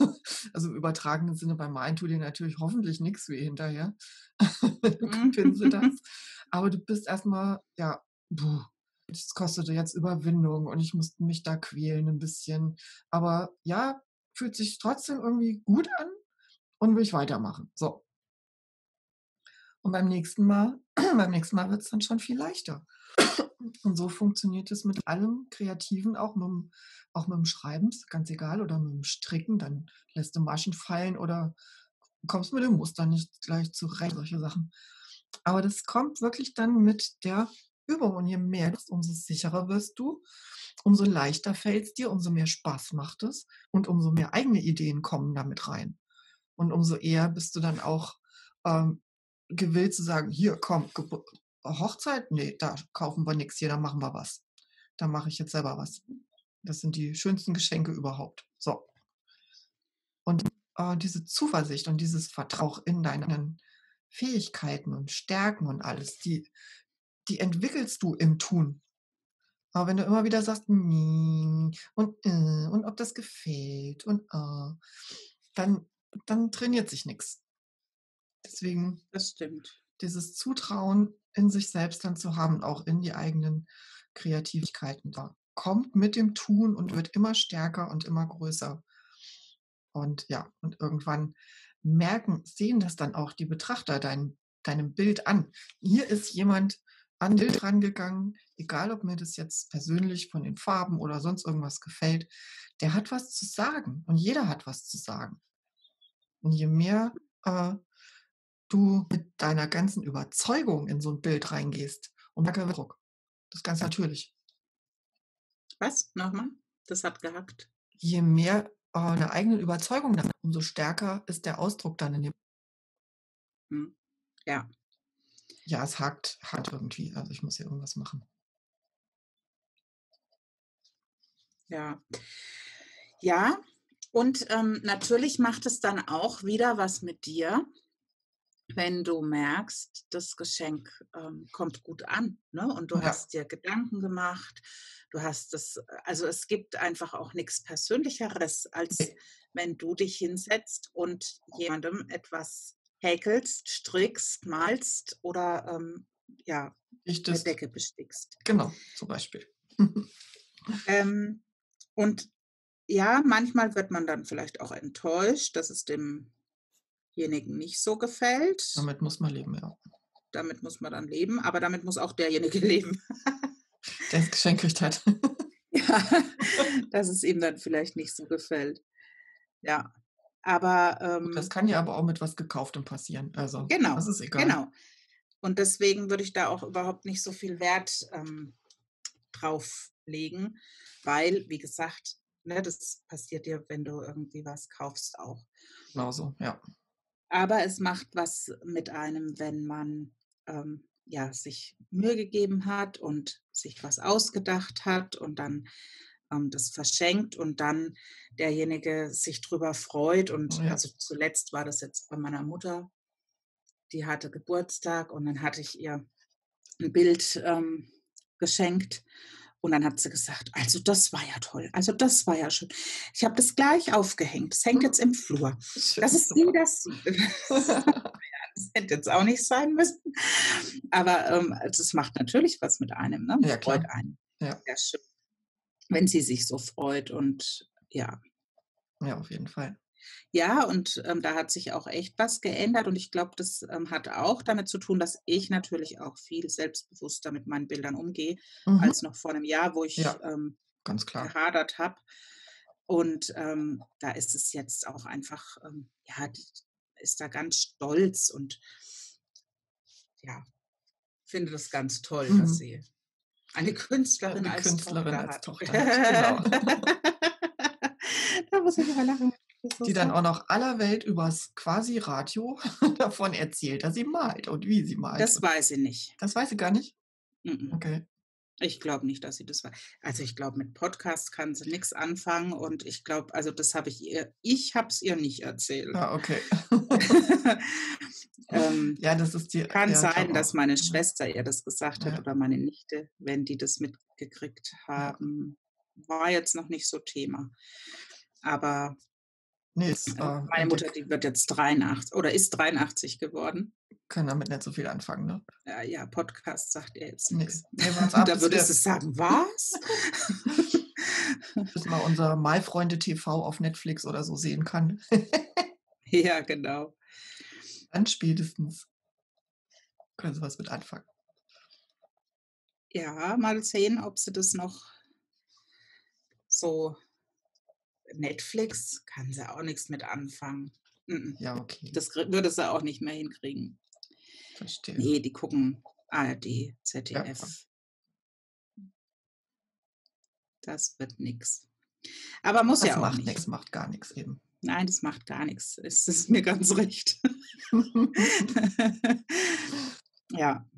also im übertragenen Sinne, beim Malen tut dir natürlich hoffentlich nichts weh hinterher, wenn du pinselst hast. Aber du bist erstmal, ja, buh, das kostete jetzt Überwindung und ich musste mich da quälen ein bisschen. Aber ja, fühlt sich trotzdem irgendwie gut an und will ich weitermachen. So. Und beim nächsten Mal, beim nächsten Mal wird es dann schon viel leichter. Und so funktioniert es mit allem Kreativen, auch mit dem, auch mit dem Schreiben, ganz egal, oder mit dem Stricken, dann lässt du Maschen fallen oder kommst mit dem Muster nicht gleich zurecht, solche Sachen. Aber das kommt wirklich dann mit der Übung und je mehr, umso sicherer wirst du, umso leichter fällt es dir, umso mehr Spaß macht es und umso mehr eigene Ideen kommen damit rein. Und umso eher bist du dann auch ähm, gewillt zu sagen, hier, komm, Geburt. Hochzeit? Nee, da kaufen wir nichts hier, da machen wir was. Da mache ich jetzt selber was. Das sind die schönsten Geschenke überhaupt. So. Und äh, diese Zuversicht und dieses Vertrauen in deinen Fähigkeiten und Stärken und alles, die, die entwickelst du im Tun. Aber wenn du immer wieder sagst, nee, und, äh, und ob das gefällt und äh, dann, dann trainiert sich nichts. Deswegen, das stimmt. Dieses Zutrauen in sich selbst dann zu haben, auch in die eigenen Kreativigkeiten, da kommt mit dem Tun und wird immer stärker und immer größer. Und ja, und irgendwann merken, sehen das dann auch die Betrachter dein, deinem Bild an. Hier ist jemand an Bild rangegangen, egal ob mir das jetzt persönlich von den Farben oder sonst irgendwas gefällt, der hat was zu sagen und jeder hat was zu sagen. Und je mehr äh, du mit deiner ganzen Überzeugung in so ein Bild reingehst und da kein Druck. Das ist ganz natürlich. Was? Nochmal? Das hat gehackt. Je mehr äh, der eigenen Überzeugung, umso stärker ist der Ausdruck dann in dem. Hm. Ja. Ja, es hakt, hakt irgendwie. Also ich muss hier irgendwas machen. Ja. Ja, und ähm, natürlich macht es dann auch wieder was mit dir, wenn du merkst, das Geschenk ähm, kommt gut an, ne? Und du ja. hast dir Gedanken gemacht, du hast das, also es gibt einfach auch nichts Persönlicheres, als wenn du dich hinsetzt und jemandem etwas häkelst, strickst, malst oder ähm, ja, ich das, eine Decke bestickst. Genau, zum Beispiel. ähm, und ja, manchmal wird man dann vielleicht auch enttäuscht, dass es dem demjenigen nicht so gefällt. Damit muss man leben, ja. Damit muss man dann leben, aber damit muss auch derjenige leben, der das Geschenk gekriegt hat. Ja, dass es ihm dann vielleicht nicht so gefällt. Ja, Aber ähm, das kann ja aber auch mit was Gekauftem passieren. Also genau, das ist egal. Genau. Und deswegen würde ich da auch überhaupt nicht so viel Wert ähm, drauf legen, weil, wie gesagt, ne, das passiert dir, wenn du irgendwie was kaufst auch. Genau so, ja. Aber es macht was mit einem, wenn man ähm, ja, sich Mühe gegeben hat und sich was ausgedacht hat und dann ähm, das verschenkt und dann derjenige sich drüber freut. Und oh, ja. Also zuletzt war das jetzt bei meiner Mutter. Die hatte Geburtstag und dann hatte ich ihr ein Bild ähm, geschenkt. Und dann hat sie gesagt, also das war ja toll, also das war ja schön. Ich habe das gleich aufgehängt, es hängt jetzt im Flur. Schön, das ist nie das. Das hätte jetzt auch nicht sein müssen. Aber ähm, das macht natürlich was mit einem, ne? Ja, freut einen. Ja. Sehr schön, wenn sie sich so freut und ja. Ja, auf jeden Fall. Ja, und ähm, da hat sich auch echt was geändert und ich glaube, das ähm, hat auch damit zu tun, dass ich natürlich auch viel selbstbewusster mit meinen Bildern umgehe, mhm. als noch vor einem Jahr, wo ich ja, ähm, ganz klar gehadert habe. Und ähm, da ist es jetzt auch einfach, ähm, ja, die ist da ganz stolz und ja, finde das ganz toll, mhm. dass sie eine Künstlerin, eine als, Künstlerin Tochter als Tochter hat. Genau. Da muss ich immer lachen. Die dann auch noch aller Welt übers Quasi-Radio davon erzählt, dass sie malt und wie sie malt. Das weiß sie nicht. Das weiß sie gar nicht? Mm-mm. Okay. Ich glaube nicht, dass sie das weiß. Also ich glaube, mit Podcast kann sie nichts anfangen und ich glaube, also das habe ich ihr, ich habe es ihr nicht erzählt. Ah, okay. ähm, ja, das ist die, kann ja, sein, dass meine Schwester ihr das gesagt ja. hat oder meine Nichte, wenn die das mitgekriegt haben. Ja. War jetzt noch nicht so Thema. Aber Nee, ist, äh, meine Mutter, die wird jetzt dreiundachtzig oder ist dreiundachtzig geworden. Kann damit nicht so viel anfangen, ne? Ja, ja, Podcast sagt ihr jetzt nichts. Nee, da würdest du sagen, was? Bis man unser Malfreunde T V auf Netflix oder so sehen kann. Ja, genau. Dann spätestens können sie was mit anfangen. Ja, mal sehen, ob sie das noch so... Netflix kann sie auch nichts mit anfangen. Mm-mm. Ja, okay. Das würde sie auch nicht mehr hinkriegen. Verstehe. Nee, die gucken A R D, Z D F. Ja. Das wird nichts. Aber muss das ja auch macht nicht. Nix, macht gar nichts eben. Nein, das macht gar nichts. Es ist mir ganz recht. Ja.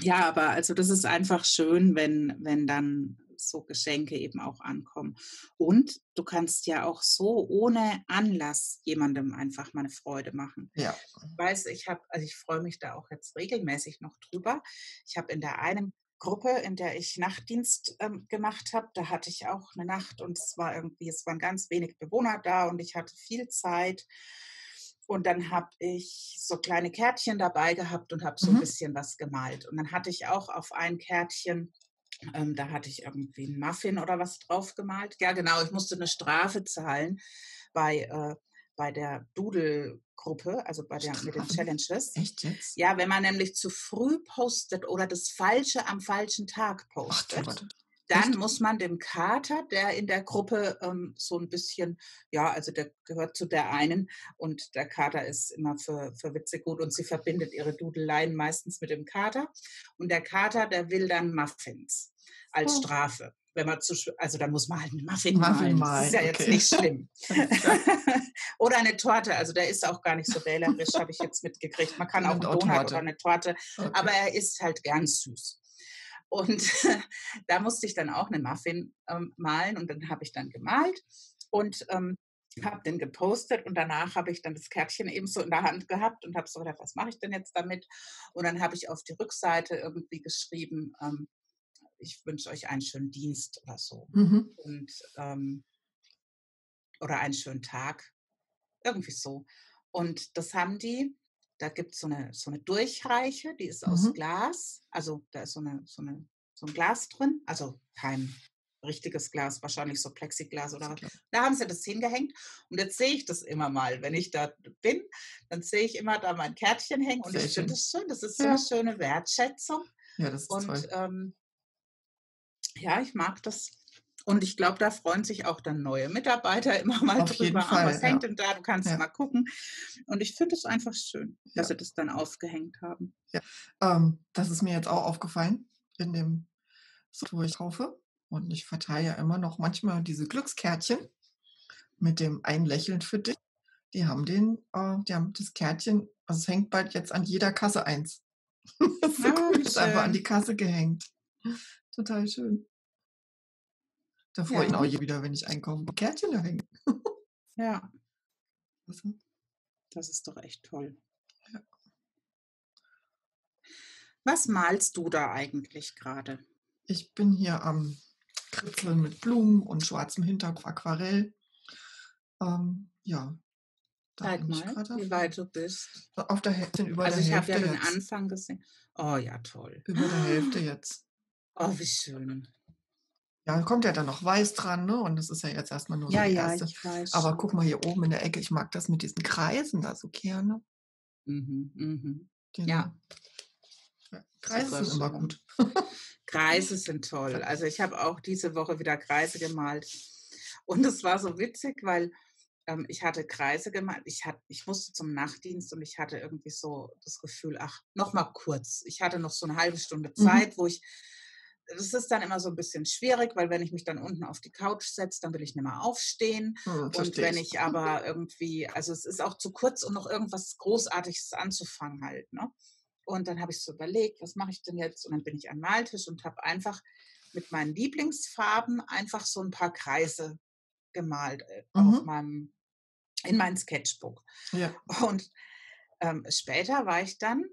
Ja, aber also das ist einfach schön, wenn, wenn dann so Geschenke eben auch ankommen. Und du kannst ja auch so ohne Anlass jemandem einfach mal eine Freude machen. Ja. Ich weiß, ich habe, also ich freue mich da auch jetzt regelmäßig noch drüber. Ich habe in der einen Gruppe, in der ich Nachtdienst ähm, gemacht habe, da hatte ich auch eine Nacht und es war irgendwie, es waren ganz wenig Bewohner da und ich hatte viel Zeit. Und dann habe ich so kleine Kärtchen dabei gehabt und habe so mhm. ein bisschen was gemalt. Und dann hatte ich auch auf ein Kärtchen Ähm, da hatte ich irgendwie einen Muffin oder was drauf gemalt. Ja, genau, ich musste eine Strafe zahlen bei, äh, bei der Doodle-Gruppe, also bei der, mit den Challenges. Echt jetzt? Ja, wenn man nämlich zu früh postet oder das Falsche am falschen Tag postet, Ach, dann Echt? muss man dem Kater, der in der Gruppe ähm, so ein bisschen, ja, also der gehört zu der einen und der Kater ist immer für, für Witze gut und sie verbindet ihre Dudeleien meistens mit dem Kater. Und der Kater, der will dann Muffins. Als Strafe, wenn man zu, also dann muss man halt einen Muffin, Muffin malen. malen, das ist ja okay. jetzt nicht schlimm. Oder eine Torte, also der ist auch gar nicht so wählerisch, habe ich jetzt mitgekriegt. Man kann auch einen Donut oder eine Torte, okay. aber er ist halt gern süß. Und da musste ich dann auch einen Muffin ähm, malen und dann habe ich dann gemalt und ähm, habe den gepostet und danach habe ich dann das Kärtchen eben so in der Hand gehabt und habe so gedacht, was mache ich denn jetzt damit? Und dann habe ich auf die Rückseite irgendwie geschrieben, ähm, ich wünsche euch einen schönen Dienst oder so. Mhm. Und, ähm, oder einen schönen Tag. Irgendwie so. Und das haben die, da gibt es so eine, so eine Durchreiche, die ist mhm. aus Glas. Also da ist so, eine, so, eine, so ein Glas drin. Also kein richtiges Glas, wahrscheinlich so Plexiglas oder was. Da haben sie das hingehängt. Und jetzt sehe ich das immer mal, wenn ich da bin. Dann sehe ich immer da mein Kärtchen hängen. Und Sehr ich finde das schön. Das ist so eine ja. schöne Wertschätzung. Ja, das ist Und, toll. Ähm, Ja, ich mag das. Und ich glaube, da freuen sich auch dann neue Mitarbeiter immer mal Auf drüber. Fall, was ja. hängt denn da? Du kannst ja. mal gucken. Und ich finde es einfach schön, dass ja. sie das dann aufgehängt haben. Ja. Ähm, das ist mir jetzt auch aufgefallen in dem, wo ich kaufe. Und ich verteile ja immer noch manchmal diese Glückskärtchen mit dem ein Lächeln für dich. Die haben den, äh, die haben das Kärtchen, also es hängt bald jetzt an jeder Kasse eins. Das ist, oh, ist einfach an die Kasse gehängt. Total schön. Da freue ja. ich mich auch je wieder, wenn ich einkaufe, die Kärtchen da hängen. Ja. Das ist doch echt toll. Ja. Was malst du da eigentlich gerade? Ich bin hier am Kritzeln mit Blumen und schwarzem Hintergrund, Aquarell. Ähm, ja. Zeig mal, wie weit du bist. Auf der Hälfte, über also der Hälfte. Also ich habe ja jetzt den Anfang gesehen. Oh ja, toll. Über der Hälfte jetzt. Oh, wie schön. Ja, kommt ja dann noch weiß dran, ne? Und das ist ja jetzt erstmal nur ja, so die ja, erste. Ich weiß Aber schon. Guck mal hier oben in der Ecke, ich mag das mit diesen Kreisen da so gerne. Mhm, mhm. Genau. Ja. ja. Kreise sind schön. Immer gut. Kreise sind toll. Also ich habe auch diese Woche wieder Kreise gemalt. Und es war so witzig, weil ähm, ich hatte Kreise gemalt. Ich, hat, ich musste zum Nachtdienst und ich hatte irgendwie so das Gefühl, ach, noch mal kurz. Ich hatte noch so eine halbe Stunde Zeit, mhm. wo ich Das ist dann immer so ein bisschen schwierig, weil wenn ich mich dann unten auf die Couch setze, dann will ich nicht mehr aufstehen. Hm, und wenn ich aber irgendwie, also es ist auch zu kurz, um noch irgendwas Großartiges anzufangen halt. Ne? Und dann habe ich so überlegt, was mache ich denn jetzt? Und dann bin ich am Maltisch und habe einfach mit meinen Lieblingsfarben einfach so ein paar Kreise gemalt mhm. auf meinem, in meinem Sketchbook. Ja. Und ähm, später war ich dann,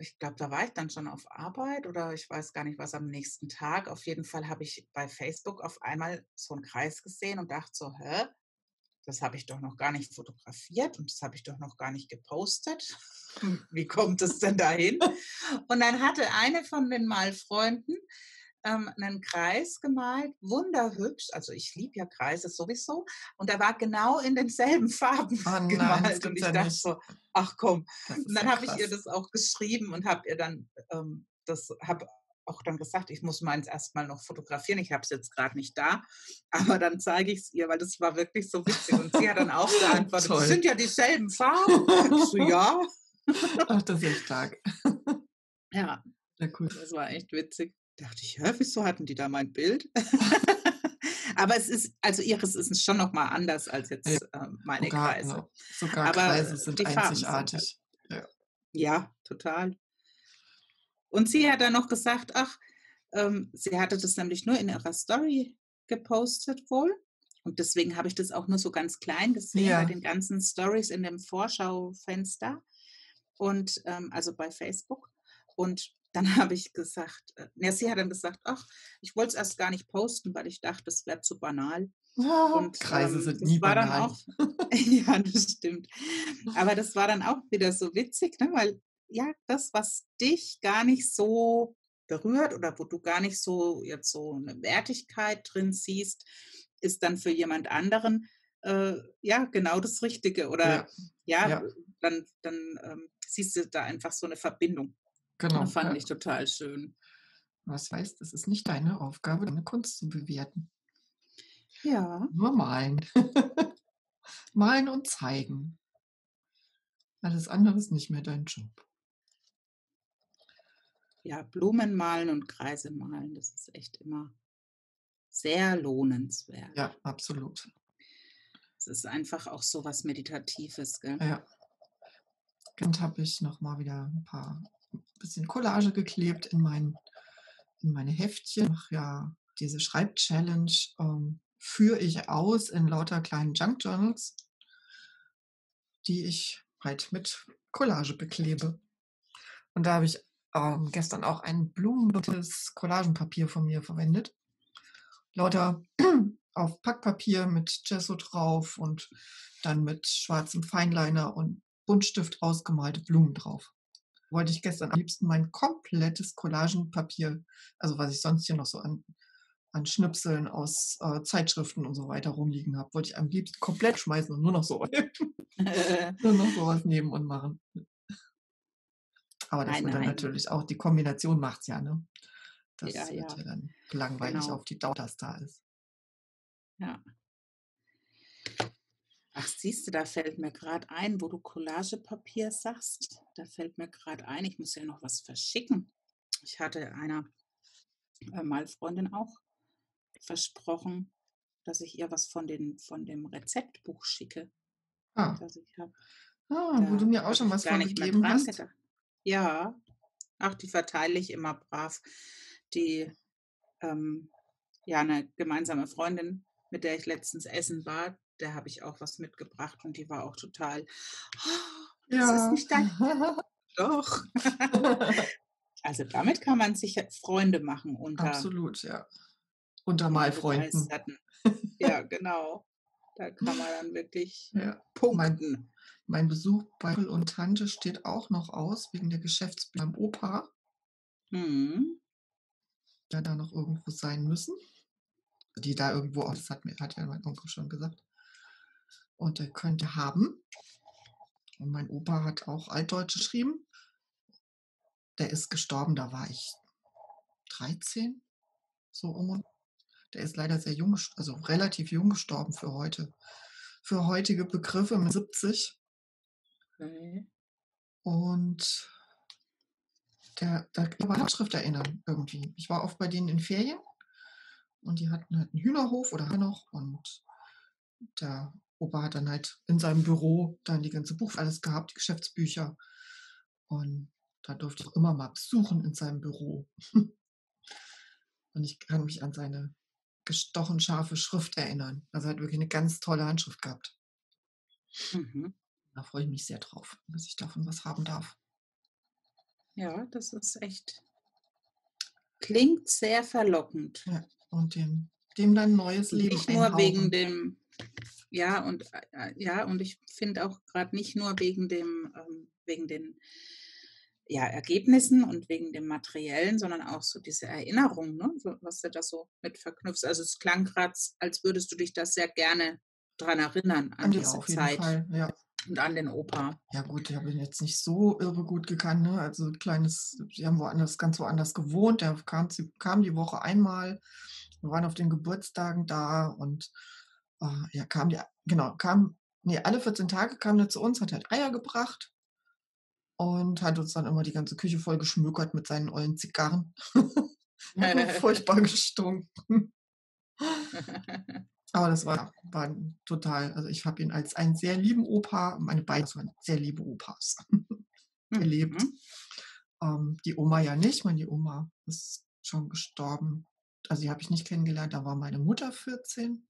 ich glaube, da war ich dann schon auf Arbeit oder ich weiß gar nicht, was am nächsten Tag. Auf jeden Fall habe ich bei Facebook auf einmal so einen Kreis gesehen und dachte so, hä, das habe ich doch noch gar nicht fotografiert und das habe ich doch noch gar nicht gepostet. Wie kommt es denn dahin? Und dann hatte eine von den Malfreunden ähm, einen Kreis gemalt, wunderhübsch. Also ich liebe ja Kreise sowieso. Und er war genau in denselben Farben oh nein, gemalt. Und ich dachte nicht. so, ach komm. Und dann ja habe ich ihr das auch geschrieben und habe ihr dann ähm, das, habe auch dann gesagt, ich muss meins erstmal noch fotografieren. Ich habe es jetzt gerade nicht da, aber dann zeige ich es ihr, weil das war wirklich so witzig. Und sie hat dann auch geantwortet, das sind ja dieselben Farben. So, ja. Ach, das ist stark. Ja, ja cool. Das war echt witzig. Dachte ich, hör, wieso hatten die da mein Bild? Aber es ist, also ihres ist schon nochmal anders als jetzt ja, äh, meine sogar, Kreise. Ne, sogar Aber Kreise sind einzigartig. Sind halt, ja. ja, total. Und sie hat dann noch gesagt, ach, ähm, sie hatte das nämlich nur in ihrer Story gepostet wohl. Und deswegen habe ich das auch nur so ganz klein gesehen ja. bei den ganzen Stories in dem Vorschaufenster. Und ähm, also bei Facebook. Und dann habe ich gesagt, ja, sie hat dann gesagt, ach, ich wollte es erst gar nicht posten, weil ich dachte, das wäre zu banal. Oh, und, Kreise ähm, sind nie war banal. Dann auch, ja, das stimmt. Aber das war dann auch wieder so witzig, ne? Weil ja, das, was dich gar nicht so berührt oder wo du gar nicht so jetzt so eine Wertigkeit drin siehst, ist dann für jemand anderen äh, ja genau das Richtige. Oder ja, ja, ja. dann, dann ähm, siehst du da einfach so eine Verbindung. Genau. Das fand ja. ich total schön. Was heißt, es ist nicht deine Aufgabe, deine Kunst zu bewerten. Ja. Nur malen. Malen und zeigen. Alles andere ist nicht mehr dein Job. Ja, Blumen malen und Kreise malen, das ist echt immer sehr lohnenswert. Ja, absolut. Es ist einfach auch so was Meditatives, gell? Ja. Und habe ich nochmal wieder ein paar bisschen Collage geklebt in, mein, in meine Heftchen. Ich mache ja diese Schreibchallenge, ähm, führe ich aus in lauter kleinen Junk Journals, die ich halt mit Collage beklebe. Und da habe ich ähm, gestern auch ein blumenbuntes Collagenpapier von mir verwendet. Lauter auf Packpapier mit Gesso drauf und dann mit schwarzem Feinliner und Buntstift ausgemalte Blumen drauf. Wollte ich gestern am liebsten mein komplettes Collagenpapier, also was ich sonst hier noch so an, an Schnipseln aus äh, Zeitschriften und so weiter rumliegen habe, wollte ich am liebsten komplett schmeißen und nur noch so nur noch sowas nehmen und machen. Aber das nein, wird dann nein. natürlich auch, die Kombination macht es ja, ne? Das ja, wird ja. ja dann langweilig genau. auf die Dauer, dass da ist. Ja. Ach, siehst du, da fällt mir gerade ein, wo du Collagepapier sagst. Da fällt mir gerade ein, ich muss ja noch was verschicken. Ich hatte einer äh, Malfreundin auch versprochen, dass ich ihr was von, den, von dem Rezeptbuch schicke. Ah, das ich hab, ah wo du mir auch schon was von gegeben hast. Gedacht. Ja, ach, die verteile ich immer brav. Die, ähm, ja, eine gemeinsame Freundin, mit der ich letztens essen war, der habe ich auch was mitgebracht und die war auch total, oh, das ja. ist nicht dein Doch. Also damit kann man sich Freunde machen. Unter, Absolut, ja. Unter Malfreunden. Ja, genau. Da kann man dann wirklich ja. punkten. Mein, mein Besuch bei Onkel und Tante steht auch noch aus, wegen der Geschäftsbücher beim Opa. Mhm. Ja, da noch irgendwo sein müssen. Die da irgendwo auch, das hat, mir, hat ja mein Onkel schon gesagt. Und er könnte haben. Und mein Opa hat auch Altdeutsch geschrieben. Der ist gestorben, da war ich dreizehn, so um. Der ist leider sehr jung, also relativ jung gestorben für heute. Für heutige Begriffe mit siebzig. Okay. Und der, da kann ich mich an Handschrift erinnern irgendwie. Ich war oft bei denen in Ferien und die hatten halt einen Hühnerhof oder noch und der Opa hat dann halt in seinem Büro dann die ganze Buch alles gehabt, die Geschäftsbücher. Und da durfte ich immer mal besuchen in seinem Büro. Und ich kann mich an seine gestochen scharfe Schrift erinnern. Also er hat wirklich eine ganz tolle Handschrift gehabt. Mhm. Da freue ich mich sehr drauf, dass ich davon was haben darf. Ja, das ist echt, klingt sehr verlockend. Ja, und dem, dem dann neues Leben Nicht einhauchen. Nur wegen dem, ja, und, ja, und ich finde auch gerade nicht nur wegen dem, ähm, wegen den, ja, Ergebnissen und wegen dem Materiellen, sondern auch so diese Erinnerung, ne? Was du da so mit verknüpfst. Also es klang gerade, als würdest du dich da sehr gerne dran erinnern, an, an diese auf jeden Zeit Fall, ja. und an den Opa. Ja gut, ich habe ihn jetzt nicht so irre gut gekannt, ne? Also kleines, die haben woanders, ganz woanders gewohnt, der kam, kam die Woche einmal, wir waren auf den Geburtstagen da und oh, ja, kam die, genau, kam, nee, alle vierzehn Tage kam er zu uns, hat halt Eier gebracht. Und hat uns dann immer die ganze Küche voll geschmökert mit seinen ollen Zigarren. Furchtbar gestunken. Aber das war, war total, also ich habe ihn als einen sehr lieben Opa, meine beiden waren sehr liebe Opas, erlebt. Mhm. Ähm, die Oma ja nicht, meine Oma ist schon gestorben. Also die habe ich nicht kennengelernt, da war meine Mutter vierzehn.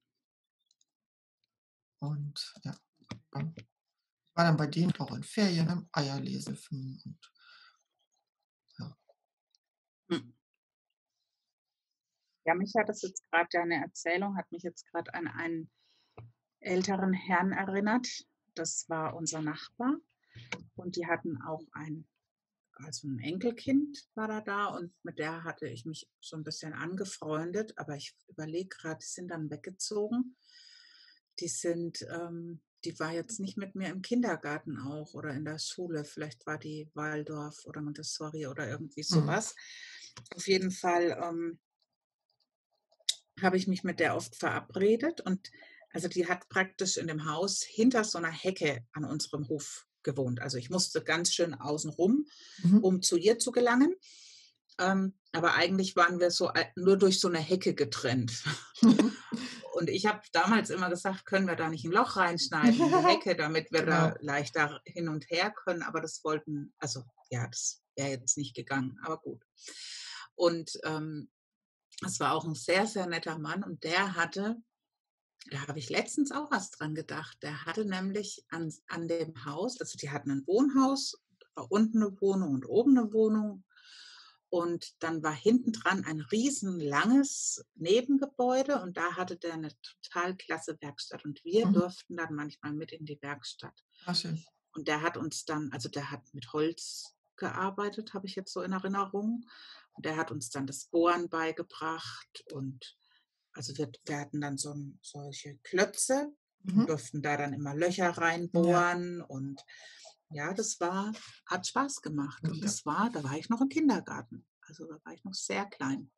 Und ja, war dann bei denen auch in Ferien am Eierlesefilm und ja. Hm. Ja, mich hat das jetzt gerade, deine Erzählung hat mich jetzt gerade an einen älteren Herrn erinnert. Das war unser Nachbar und die hatten auch ein, also ein Enkelkind war da da und mit der hatte ich mich so ein bisschen angefreundet, aber ich überlege gerade, die sind dann weggezogen. Die sind, ähm, die war jetzt nicht mit mir im Kindergarten auch oder in der Schule. Vielleicht war die Waldorf oder Montessori oder irgendwie sowas. Mhm. Auf jeden Fall ähm, habe ich mich mit der oft verabredet. Und also die hat praktisch in dem Haus hinter so einer Hecke an unserem Hof gewohnt. Also ich musste ganz schön außen rum, mhm. um zu ihr zu gelangen. Ähm, aber eigentlich waren wir so nur durch so eine Hecke getrennt. Mhm. Und ich habe damals immer gesagt, können wir da nicht ein Loch reinschneiden in die Hecke, damit wir genau. da leichter hin und her können. Aber das wollten, also ja, das wäre jetzt nicht gegangen, aber gut. Und ähm, es war auch ein sehr, sehr netter Mann und der hatte, da habe ich letztens auch was dran gedacht, der hatte nämlich an, an dem Haus, also die hatten ein Wohnhaus, da war unten eine Wohnung und oben eine Wohnung. Und dann war hinten dran ein riesen langes Nebengebäude und da hatte der eine total klasse Werkstatt und wir mhm. durften dann manchmal mit in die Werkstatt. Ach, schön. Und der hat uns dann, also der hat mit Holz gearbeitet, habe ich jetzt so in Erinnerung. Und der hat uns dann das Bohren beigebracht und also wir, wir hatten dann so solche Klötze, mhm. durften da dann immer Löcher reinbohren ja. und ja, das war, hat Spaß gemacht. Und das war, da war ich noch im Kindergarten. Also da war ich noch sehr klein.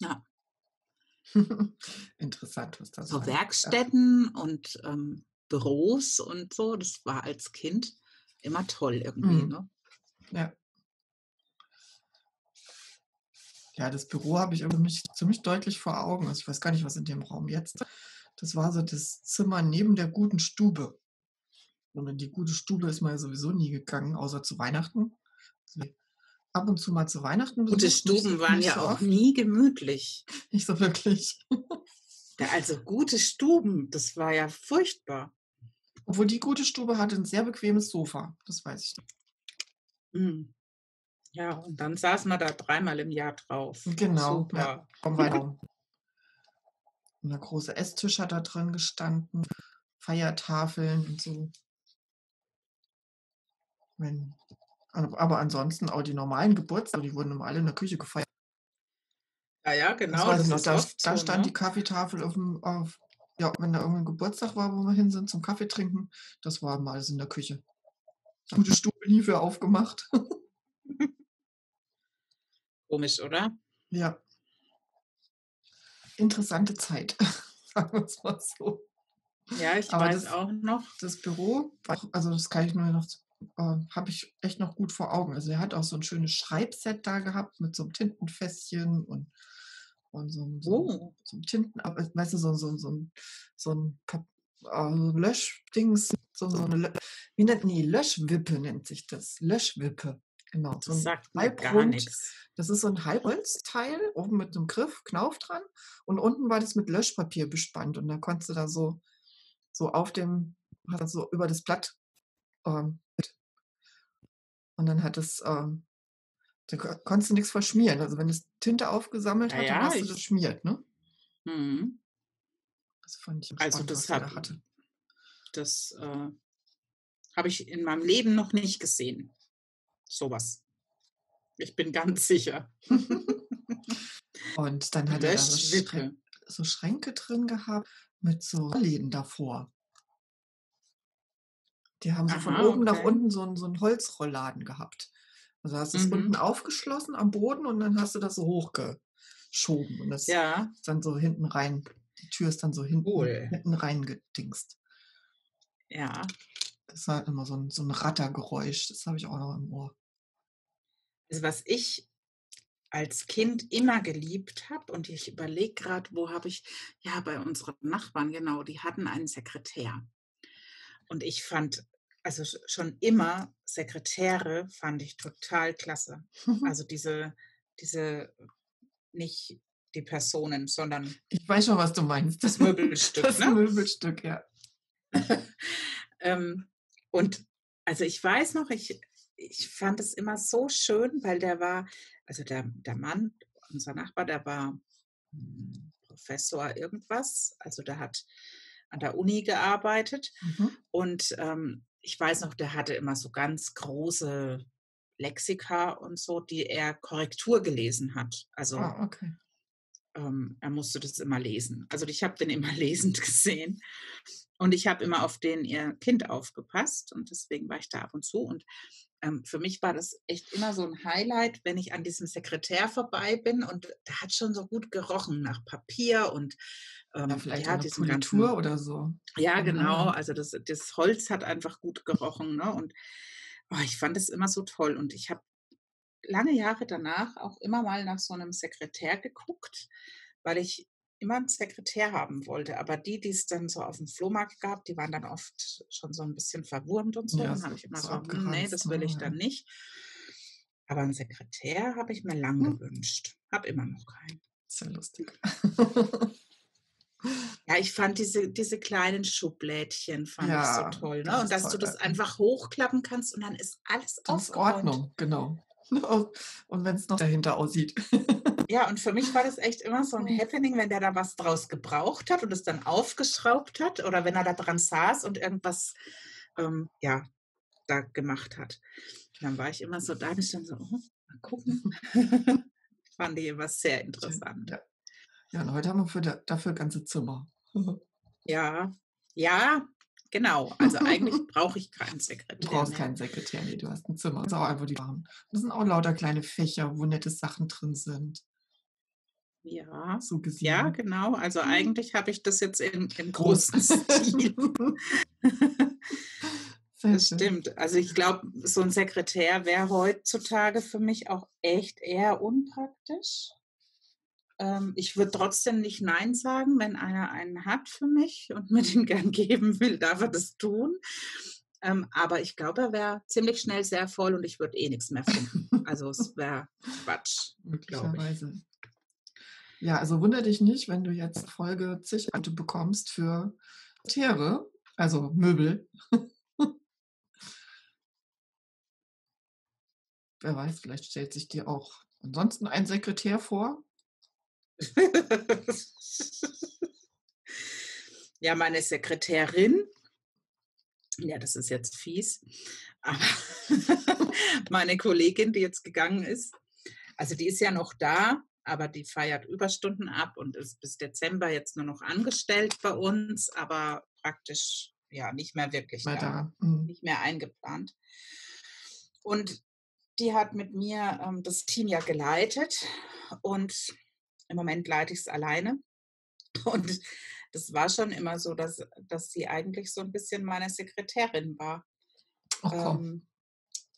Ja. Interessant, was das so war. So Werkstätten ja. und ähm, Büros und so, das war als Kind immer toll irgendwie. Mhm. Ne? Ja. Ja, das Büro habe ich mich ziemlich deutlich vor Augen. Also ich weiß gar nicht, was in dem Raum jetzt. Das war so das Zimmer neben der guten Stube. Und in die gute Stube ist man ja sowieso nie gegangen, außer zu Weihnachten. Ab und zu mal zu Weihnachten. Gute Stuben waren ja auch nie gemütlich. Nicht so wirklich. Ja, also gute Stuben, das war ja furchtbar. Obwohl die gute Stube hatte ein sehr bequemes Sofa, das weiß ich noch. Ja, und dann saß man da dreimal im Jahr drauf. Genau. Super. Ja, und der große Esstisch hat da drin gestanden, Feiertafeln und so. Wenn, aber ansonsten auch die normalen Geburtstage, die wurden immer alle in der Küche gefeiert. Ja, ja, genau. Das das noch, da, da stand so, ne? die Kaffeetafel auf dem, auf, ja, wenn da irgendein Geburtstag war, wo wir hin sind zum Kaffee trinken, das war mal alles in der Küche. Gute Stube nie für aufgemacht. Komisch, oder? Ja. Interessante Zeit, sagen wir es mal so. Ja, ich Aber weiß das, auch noch. Das Büro, also das kann ich nur noch, äh, habe ich echt noch gut vor Augen. Also er hat auch so ein schönes Schreibset da gehabt mit so einem Tintenfässchen und, und so, einem, oh. so einem Tinten, weißt du, so, so, so, so, so ein äh, Löschdings, so, so eine Lö wie nennt, nee, Löschwippe nennt sich das, Löschwippe. Genau, so ein Halbrund. Das ist so ein Halbholzteil, oben mit einem Griff, Knauf dran. Und unten war das mit Löschpapier bespannt. Und da konntest du da so, so auf dem, so über das Blatt. Ähm, und dann hat es, ähm, da konntest du nichts verschmieren. Also wenn es Tinte aufgesammelt hat, ja, dann hast ich, du das schmiert, ne? Mhm. Das fand ich also spannend, das was hab, da hatte. Das äh, habe ich in meinem Leben noch nicht gesehen. Sowas. Ich bin ganz sicher. Und dann hat er da so, Schrän so Schränke drin gehabt mit so Läden davor. Die haben so Aha, von oben okay. nach unten so einen, so einen Holzrollladen gehabt. Also hast du es mhm. unten aufgeschlossen am Boden und dann hast du das so hochgeschoben. Und das ja. ist dann so hinten rein. Die Tür ist dann so hinten, cool. hinten rein gedingst. Ja. Das war immer so ein, so ein Rattergeräusch. Das habe ich auch noch im Ohr. Also was ich als Kind immer geliebt habe, und ich überlege gerade, wo habe ich, ja, bei unseren Nachbarn, genau, die hatten einen Sekretär. Und ich fand, also schon immer Sekretäre fand ich total klasse. Also diese, diese, nicht die Personen, sondern... Ich weiß schon, was du meinst. Das Möbelstück, das ne? Das Möbelstück, ja. Ähm, und also ich weiß noch, ich, ich fand es immer so schön, weil der war, also der, der Mann, unser Nachbar, der war Professor irgendwas, also der hat an der Uni gearbeitet mhm. und ähm, ich weiß noch, der hatte immer so ganz große Lexika und so, die er Korrektur gelesen hat, also ah, okay. ähm, er musste das immer lesen, also ich habe den immer lesend gesehen. Und ich habe immer auf den ihr Kind aufgepasst und deswegen war ich da ab und zu. Und ähm, für mich war das echt immer so ein Highlight, wenn ich an diesem Sekretär vorbei bin und der hat schon so gut gerochen nach Papier und ähm, ja, vielleicht ja, eine Politur oder so. Ja, genau. Also das, das Holz hat einfach gut gerochen. Ne? Und oh, ich fand das immer so toll. Und ich habe lange Jahre danach auch immer mal nach so einem Sekretär geguckt, weil ich immer einen Sekretär haben wollte, aber die, die es dann so auf dem Flohmarkt gab, die waren dann oft schon so ein bisschen verwurmt und so. Ja, dann habe ich immer so, so nee, das will ich dann nicht. Aber einen Sekretär habe ich mir lange hm. gewünscht. Habe immer noch keinen. Sehr lustig. Ja, ich fand diese, diese kleinen Schublädchen fand ja, ich so toll. Ne? Das und dass toll, du das ja. einfach hochklappen kannst und dann ist alles aufgeräumt. In Ordnung, genau. Und wenn es noch dahinter aussieht. Ja, und für mich war das echt immer so ein Happening, wenn der da was draus gebraucht hat und es dann aufgeschraubt hat oder wenn er da dran saß und irgendwas ähm, ja, da gemacht hat. Und dann war ich immer so da und ich dann so, oh, mal gucken. Fand ich immer sehr interessant. Ja, ja und heute haben wir für da, dafür ganze Zimmer. Ja, ja, genau. Also eigentlich brauche ich keinen Sekretär. Du brauchst mehr. keinen Sekretär, nee, du hast ein Zimmer. Das ist auch einfach die Waren. Das sind auch lauter kleine Fächer, wo nette Sachen drin sind. Ja, so gesehen. Ja, genau. Also eigentlich habe ich das jetzt im, im großen Stil. Das stimmt. Also ich glaube, so ein Sekretär wäre heutzutage für mich auch echt eher unpraktisch. Ähm, ich würde trotzdem nicht Nein sagen, wenn einer einen hat für mich und mir den gern geben will, darf er das tun. Ähm, aber ich glaube, er wäre ziemlich schnell sehr voll und ich würde eh nichts mehr finden. Also es wäre Quatsch, glaube ich. Ja, also wundere dich nicht, wenn du jetzt Folge zig Alte bekommst für Tiere, also Möbel. Wer weiß, vielleicht stellt sich dir auch ansonsten ein Sekretär vor. Ja, meine Sekretärin, ja, das ist jetzt fies, aber meine Kollegin, die jetzt gegangen ist, also die ist ja noch da, aber die feiert Überstunden ab und ist bis Dezember jetzt nur noch angestellt bei uns, aber praktisch ja nicht mehr wirklich da, da. Mhm. Nicht mehr eingeplant. Und die hat mit mir ähm, das Team ja geleitet und im Moment leite ich es alleine. Und das war schon immer so, dass, dass sie eigentlich so ein bisschen meine Sekretärin war. Ach, komm. Ähm,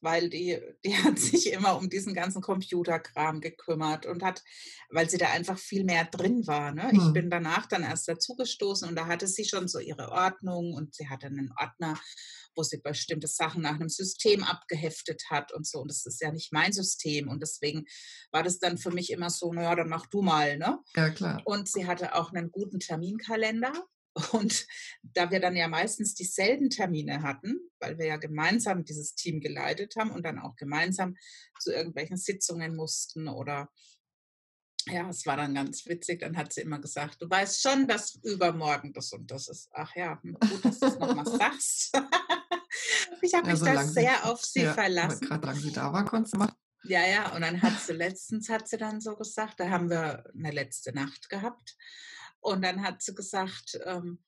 weil die, die hat sich immer um diesen ganzen Computerkram gekümmert und hat, weil sie da einfach viel mehr drin war. Ne? Hm. Ich bin danach dann erst dazugestoßen und da hatte sie schon so ihre Ordnung und sie hatte einen Ordner, wo sie bestimmte Sachen nach einem System abgeheftet hat und so. Und das ist ja nicht mein System und deswegen war das dann für mich immer so, naja, dann mach du mal. Ne? Ja, klar. Und sie hatte auch einen guten Terminkalender. Und da wir dann ja meistens dieselben Termine hatten, weil wir ja gemeinsam dieses Team geleitet haben und dann auch gemeinsam zu irgendwelchen Sitzungen mussten oder ja, es war dann ganz witzig, dann hat sie immer gesagt, du weißt schon, dass übermorgen das und das ist. Ach ja, gut, dass du es nochmal sagst. Ich habe ja, mich so da sehr auf sie ja, verlassen. Gerade lange sie da war, konntest du machen. Ja, ja, und dann hat sie letztens, hat sie dann so gesagt, da haben wir eine letzte Nacht gehabt. Und dann hat sie gesagt, ähm,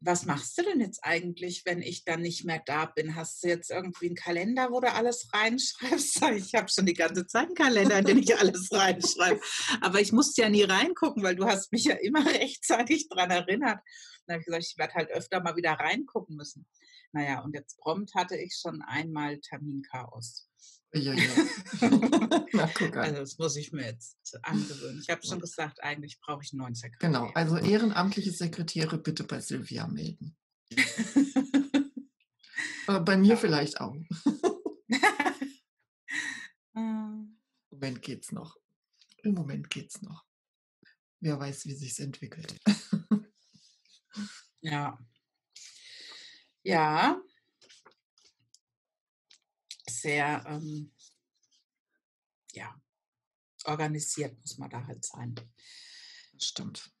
was machst du denn jetzt eigentlich, wenn ich dann nicht mehr da bin? Hast du jetzt irgendwie einen Kalender, wo du alles reinschreibst? Ich habe schon die ganze Zeit einen Kalender, in den ich alles reinschreibe. Aber ich musste ja nie reingucken, weil du hast mich ja immer rechtzeitig daran erinnert. Und dann habe ich gesagt, ich werde halt öfter mal wieder reingucken müssen. Naja, und jetzt prompt hatte ich schon einmal Terminchaos. Ja, ja. Also das muss ich mir jetzt angewöhnen. Ich habe schon gesagt, eigentlich brauche ich einen neuen Sekretär. Genau, also ehrenamtliche Sekretäre bitte bei Silvia melden. äh, bei mir ja. Vielleicht auch. Im Moment geht's noch. Im Moment geht's noch. Wer weiß, wie sich's entwickelt. Ja. Ja. Sehr ähm, ja, organisiert muss man da halt sein. Stimmt.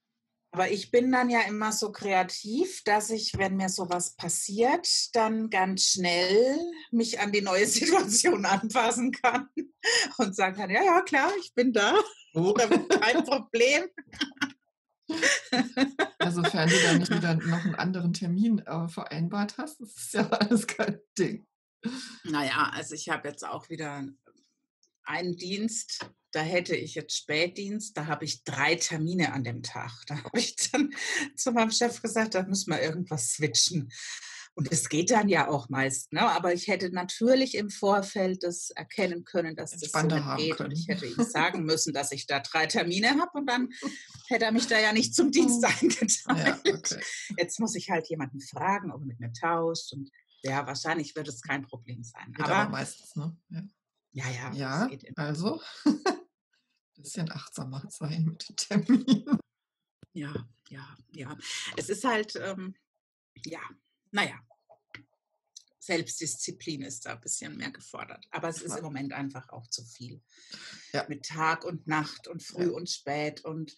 Aber ich bin dann ja immer so kreativ, dass ich, wenn mir sowas passiert, dann ganz schnell mich an die neue Situation anpassen kann und sagen kann, ja, ja, klar, ich bin da. Oh. Kein Problem. Also, sofern du dann nicht wieder noch einen anderen Termin äh, vereinbart hast, das ist ja alles kein Ding. Naja, also ich habe jetzt auch wieder einen Dienst, da hätte ich jetzt Spätdienst, da habe ich drei Termine an dem Tag. Da habe ich dann zu meinem Chef gesagt, da müssen wir irgendwas switchen. Und das geht dann ja auch meist, ne? Aber ich hätte natürlich im Vorfeld das erkennen können, dass das so nicht geht. Können. Und ich hätte ihm sagen müssen, dass ich da drei Termine habe und dann hätte er mich da ja nicht zum Dienst eingeteilt. Ja, okay. Jetzt muss ich halt jemanden fragen, ob er mit mir tauscht und ja, wahrscheinlich wird es kein Problem sein. Aber, aber meistens, ne? Ja, ja. Ja, ja, das geht immer. Also ein bisschen achtsamer sein mit den Terminen. Ja, ja, ja. Es ist halt, ähm, ja, naja, Selbstdisziplin ist da ein bisschen mehr gefordert. Aber es ist im Moment einfach auch zu viel. Ja. Mit Tag und Nacht und früh ja. und spät. Und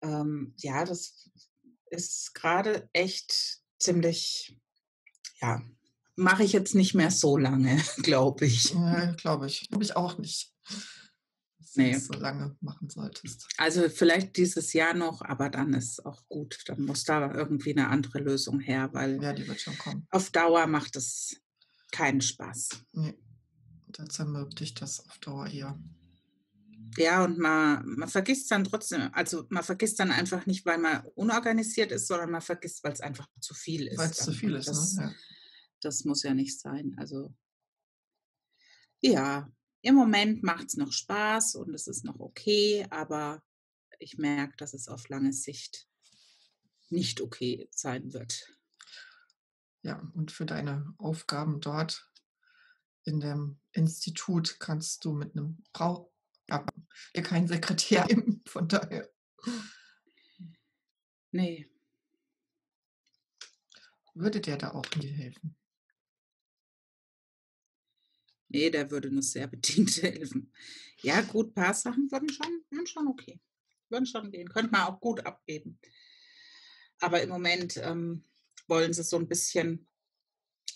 ähm, ja, das ist gerade echt ziemlich, ja, mache ich jetzt nicht mehr so lange, glaube ich. Ja, glaube ich. Glaube ich auch nicht, dass nee. Du das so lange machen solltest. Also vielleicht dieses Jahr noch, aber dann ist auch gut. Dann muss da irgendwie eine andere Lösung her, weil ja, die wird schon kommen. Auf Dauer macht es keinen Spaß. Nee, da zermürbt dich das auf Dauer eher. ja, und man, man vergisst dann trotzdem, also man vergisst dann einfach nicht, weil man unorganisiert ist, sondern man vergisst, weil es einfach zu viel ist. Weil es zu viel ist, das, ne? Ja. Das muss ja nicht sein. Also ja, im Moment macht es noch Spaß und es ist noch okay, aber ich merke, dass es auf lange Sicht nicht okay sein wird. Ja, und für deine Aufgaben dort in dem Institut kannst du mit einem Brauch, ja, dir keinen Sekretär nehmen, von daher. Nee. Würde der da auch dir helfen? Nee, der würde nur sehr bedingt helfen. Ja, gut, ein paar Sachen würden schon, würden schon okay. Würden schon gehen. Könnte man auch gut abgeben. Aber im Moment ähm, wollen sie so ein bisschen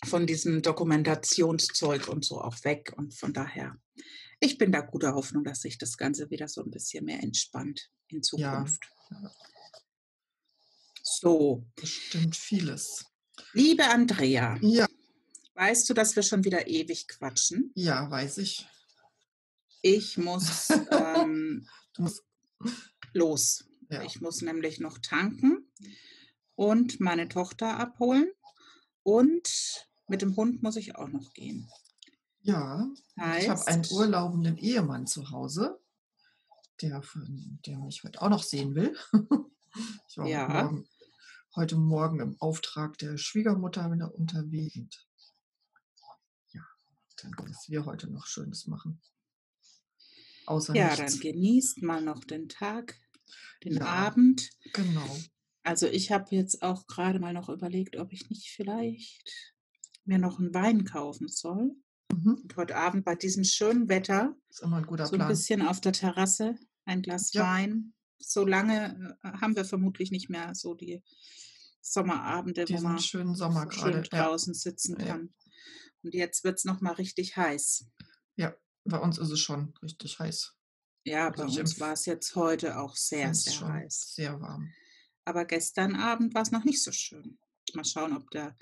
von diesem Dokumentationszeug und so auch weg. Und von daher, ich bin da guter Hoffnung, dass sich das Ganze wieder so ein bisschen mehr entspannt in Zukunft. Ja. So. Bestimmt vieles. Liebe Andrea. Ja. Weißt du, dass wir schon wieder ewig quatschen? Ja, weiß ich. Ich muss ähm, los. Ja. Ich muss nämlich noch tanken und meine Tochter abholen. Und mit dem Hund muss ich auch noch gehen. Ja, heißt, ich habe einen urlaubenden Ehemann zu Hause, der, der mich heute auch noch sehen will. Ich war ja. morgen, heute Morgen im Auftrag der Schwiegermutter wieder unterwegs. Dann können wir heute noch Schönes machen. Außer ja, nichts. Dann genießt mal noch den Tag, den ja, Abend. Genau. Also ich habe jetzt auch gerade mal noch überlegt, ob ich nicht vielleicht mir noch einen Wein kaufen soll. Mhm. Und heute Abend bei diesem schönen Wetter, ist immer ein guter so ein Plan. Bisschen auf der Terrasse, ein Glas ja. Wein. So lange haben wir vermutlich nicht mehr so die Sommerabende, diesen wo man schönen Sommer so gerade schön draußen ja. sitzen ja. kann. Und jetzt wird es nochmal richtig heiß. Ja, bei uns ist es schon richtig heiß. Ja, bei uns war es jetzt heute auch sehr, sehr heiß. Sehr warm. Aber gestern Abend war es noch nicht so schön. Mal schauen, ob der,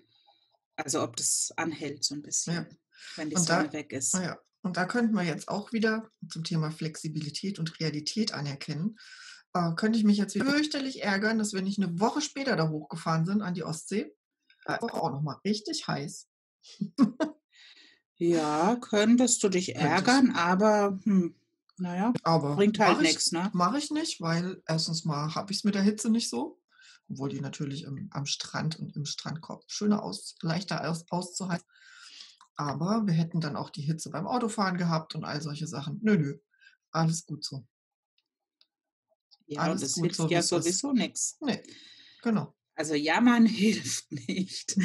also ob das anhält so ein bisschen, ja. wenn die und Sonne da, weg ist. Ja. Und da könnten wir jetzt auch wieder zum Thema Flexibilität und Realität anerkennen. Äh, könnte ich mich jetzt wieder fürchterlich ärgern, dass wir nicht eine Woche später da hochgefahren sind an die Ostsee. Da war auch nochmal richtig heiß. Ja, könntest du dich ärgern, aber hm, naja, aber bringt halt nichts. Ne? Mache ich nicht, weil erstens mal habe ich es mit der Hitze nicht so, obwohl die natürlich im, am Strand und im Strandkorb schöner aus, leichter aus, auszuhalten. Aber wir hätten dann auch die Hitze beim Autofahren gehabt und all solche Sachen. Nö, nö, alles gut so. Ja, alles das hilft so, ja sowieso nichts. Nee, genau. Also jammern hilft nicht.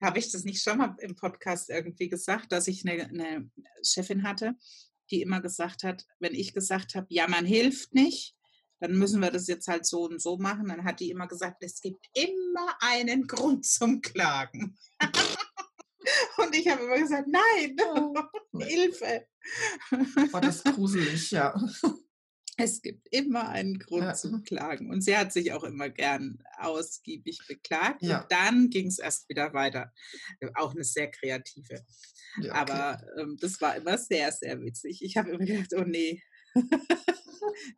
Habe ich das nicht schon mal im Podcast irgendwie gesagt, dass ich eine, eine Chefin hatte, die immer gesagt hat, wenn ich gesagt habe, jammern hilft nicht, dann müssen wir das jetzt halt so und so machen. Dann hat die immer gesagt, es gibt immer einen Grund zum Klagen. Und ich habe immer gesagt, nein, oh. Hilfe. War das gruselig, ja. Es gibt immer einen Grund ja. zum Klagen. Und sie hat sich auch immer gern ausgiebig beklagt. Ja. Und dann ging es erst wieder weiter. Auch eine sehr kreative. Ja, okay. Aber ähm, das war immer sehr, sehr witzig. Ich habe immer gedacht, oh nee,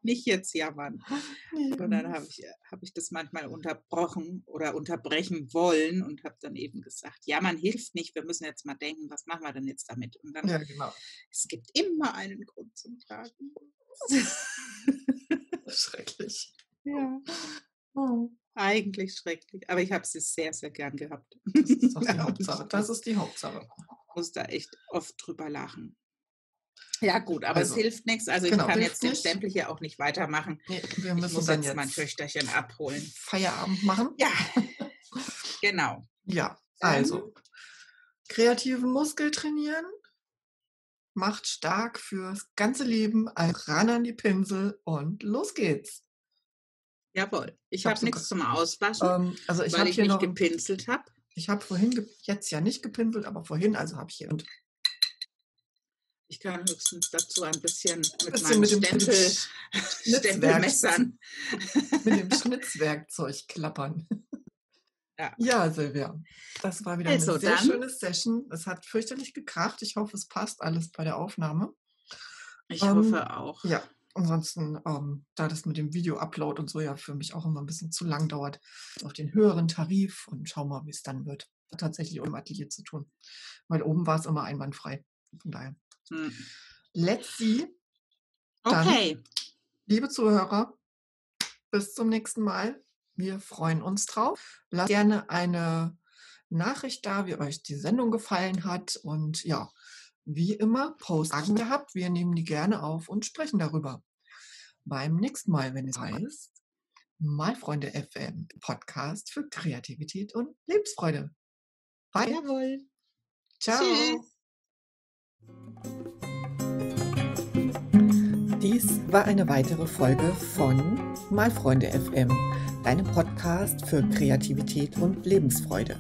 nicht jetzt jammern. Nee. Und dann habe ich, hab ich das manchmal unterbrochen oder unterbrechen wollen und habe dann eben gesagt, jammern hilft nicht, wir müssen jetzt mal denken, was machen wir denn jetzt damit? Und dann, ja, genau. Es gibt immer einen Grund zum Klagen. Schrecklich. Ja. Oh. Eigentlich schrecklich. Aber ich habe sie sehr, sehr gern gehabt. Das ist doch die Hauptsache. Das ist die Hauptsache. Ich muss da echt oft drüber lachen. Ja, gut, aber also, es hilft nichts. Also genau, ich kann jetzt den Stempel hier auch nicht weitermachen. Nee, wir müssen ich muss dann jetzt mein Töchterchen abholen. Feierabend machen? Ja. Genau. Ja, also ähm, kreativen Muskel trainieren. Macht stark fürs ganze Leben, ran an die Pinsel und los geht's. Jawohl, ich habe hab nichts zum Auswaschen, ähm, also ich weil ich hier nicht noch, gepinselt habe. Ich habe vorhin, ge- jetzt ja nicht gepinselt, aber vorhin, also habe ich hier. Und ich kann höchstens dazu ein bisschen mit bisschen meinen mit Stempel, Stempelmessern. mit dem Schnitzwerkzeug klappern. Ja. ja, Silvia, das war wieder also eine sehr dann. schöne Session. Es hat fürchterlich gekracht. Ich hoffe, es passt alles bei der Aufnahme. Ich ähm, hoffe auch. Ja, ansonsten, ähm, da das mit dem Video-Upload und so ja für mich auch immer ein bisschen zu lang dauert, auf den höheren Tarif und schau mal, wie es dann wird. Hat tatsächlich auch im Atelier zu tun. Weil oben war es immer einwandfrei. Von daher. Hm. Let's see. Okay. Dann, liebe Zuhörer, bis zum nächsten Mal. Wir freuen uns drauf. Lasst gerne eine Nachricht da, wie euch die Sendung gefallen hat. Und ja, wie immer, Postfragen gehabt. Wir nehmen die gerne auf und sprechen darüber. Beim nächsten Mal, wenn es heißt, Malfreunde F M, Podcast für Kreativität und Lebensfreude. Bye. Jawohl. Ciao. Tschüss. Dies war eine weitere Folge von Malfreunde F M, deinem Podcast für Kreativität und Lebensfreude.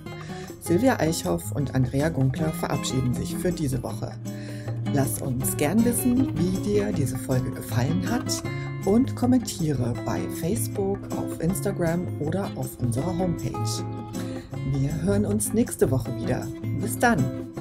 Silvia Eichhoff und Andrea Gunkler verabschieden sich für diese Woche. Lass uns gern wissen, wie dir diese Folge gefallen hat und kommentiere bei Facebook, auf Instagram oder auf unserer Homepage. Wir hören uns nächste Woche wieder. Bis dann!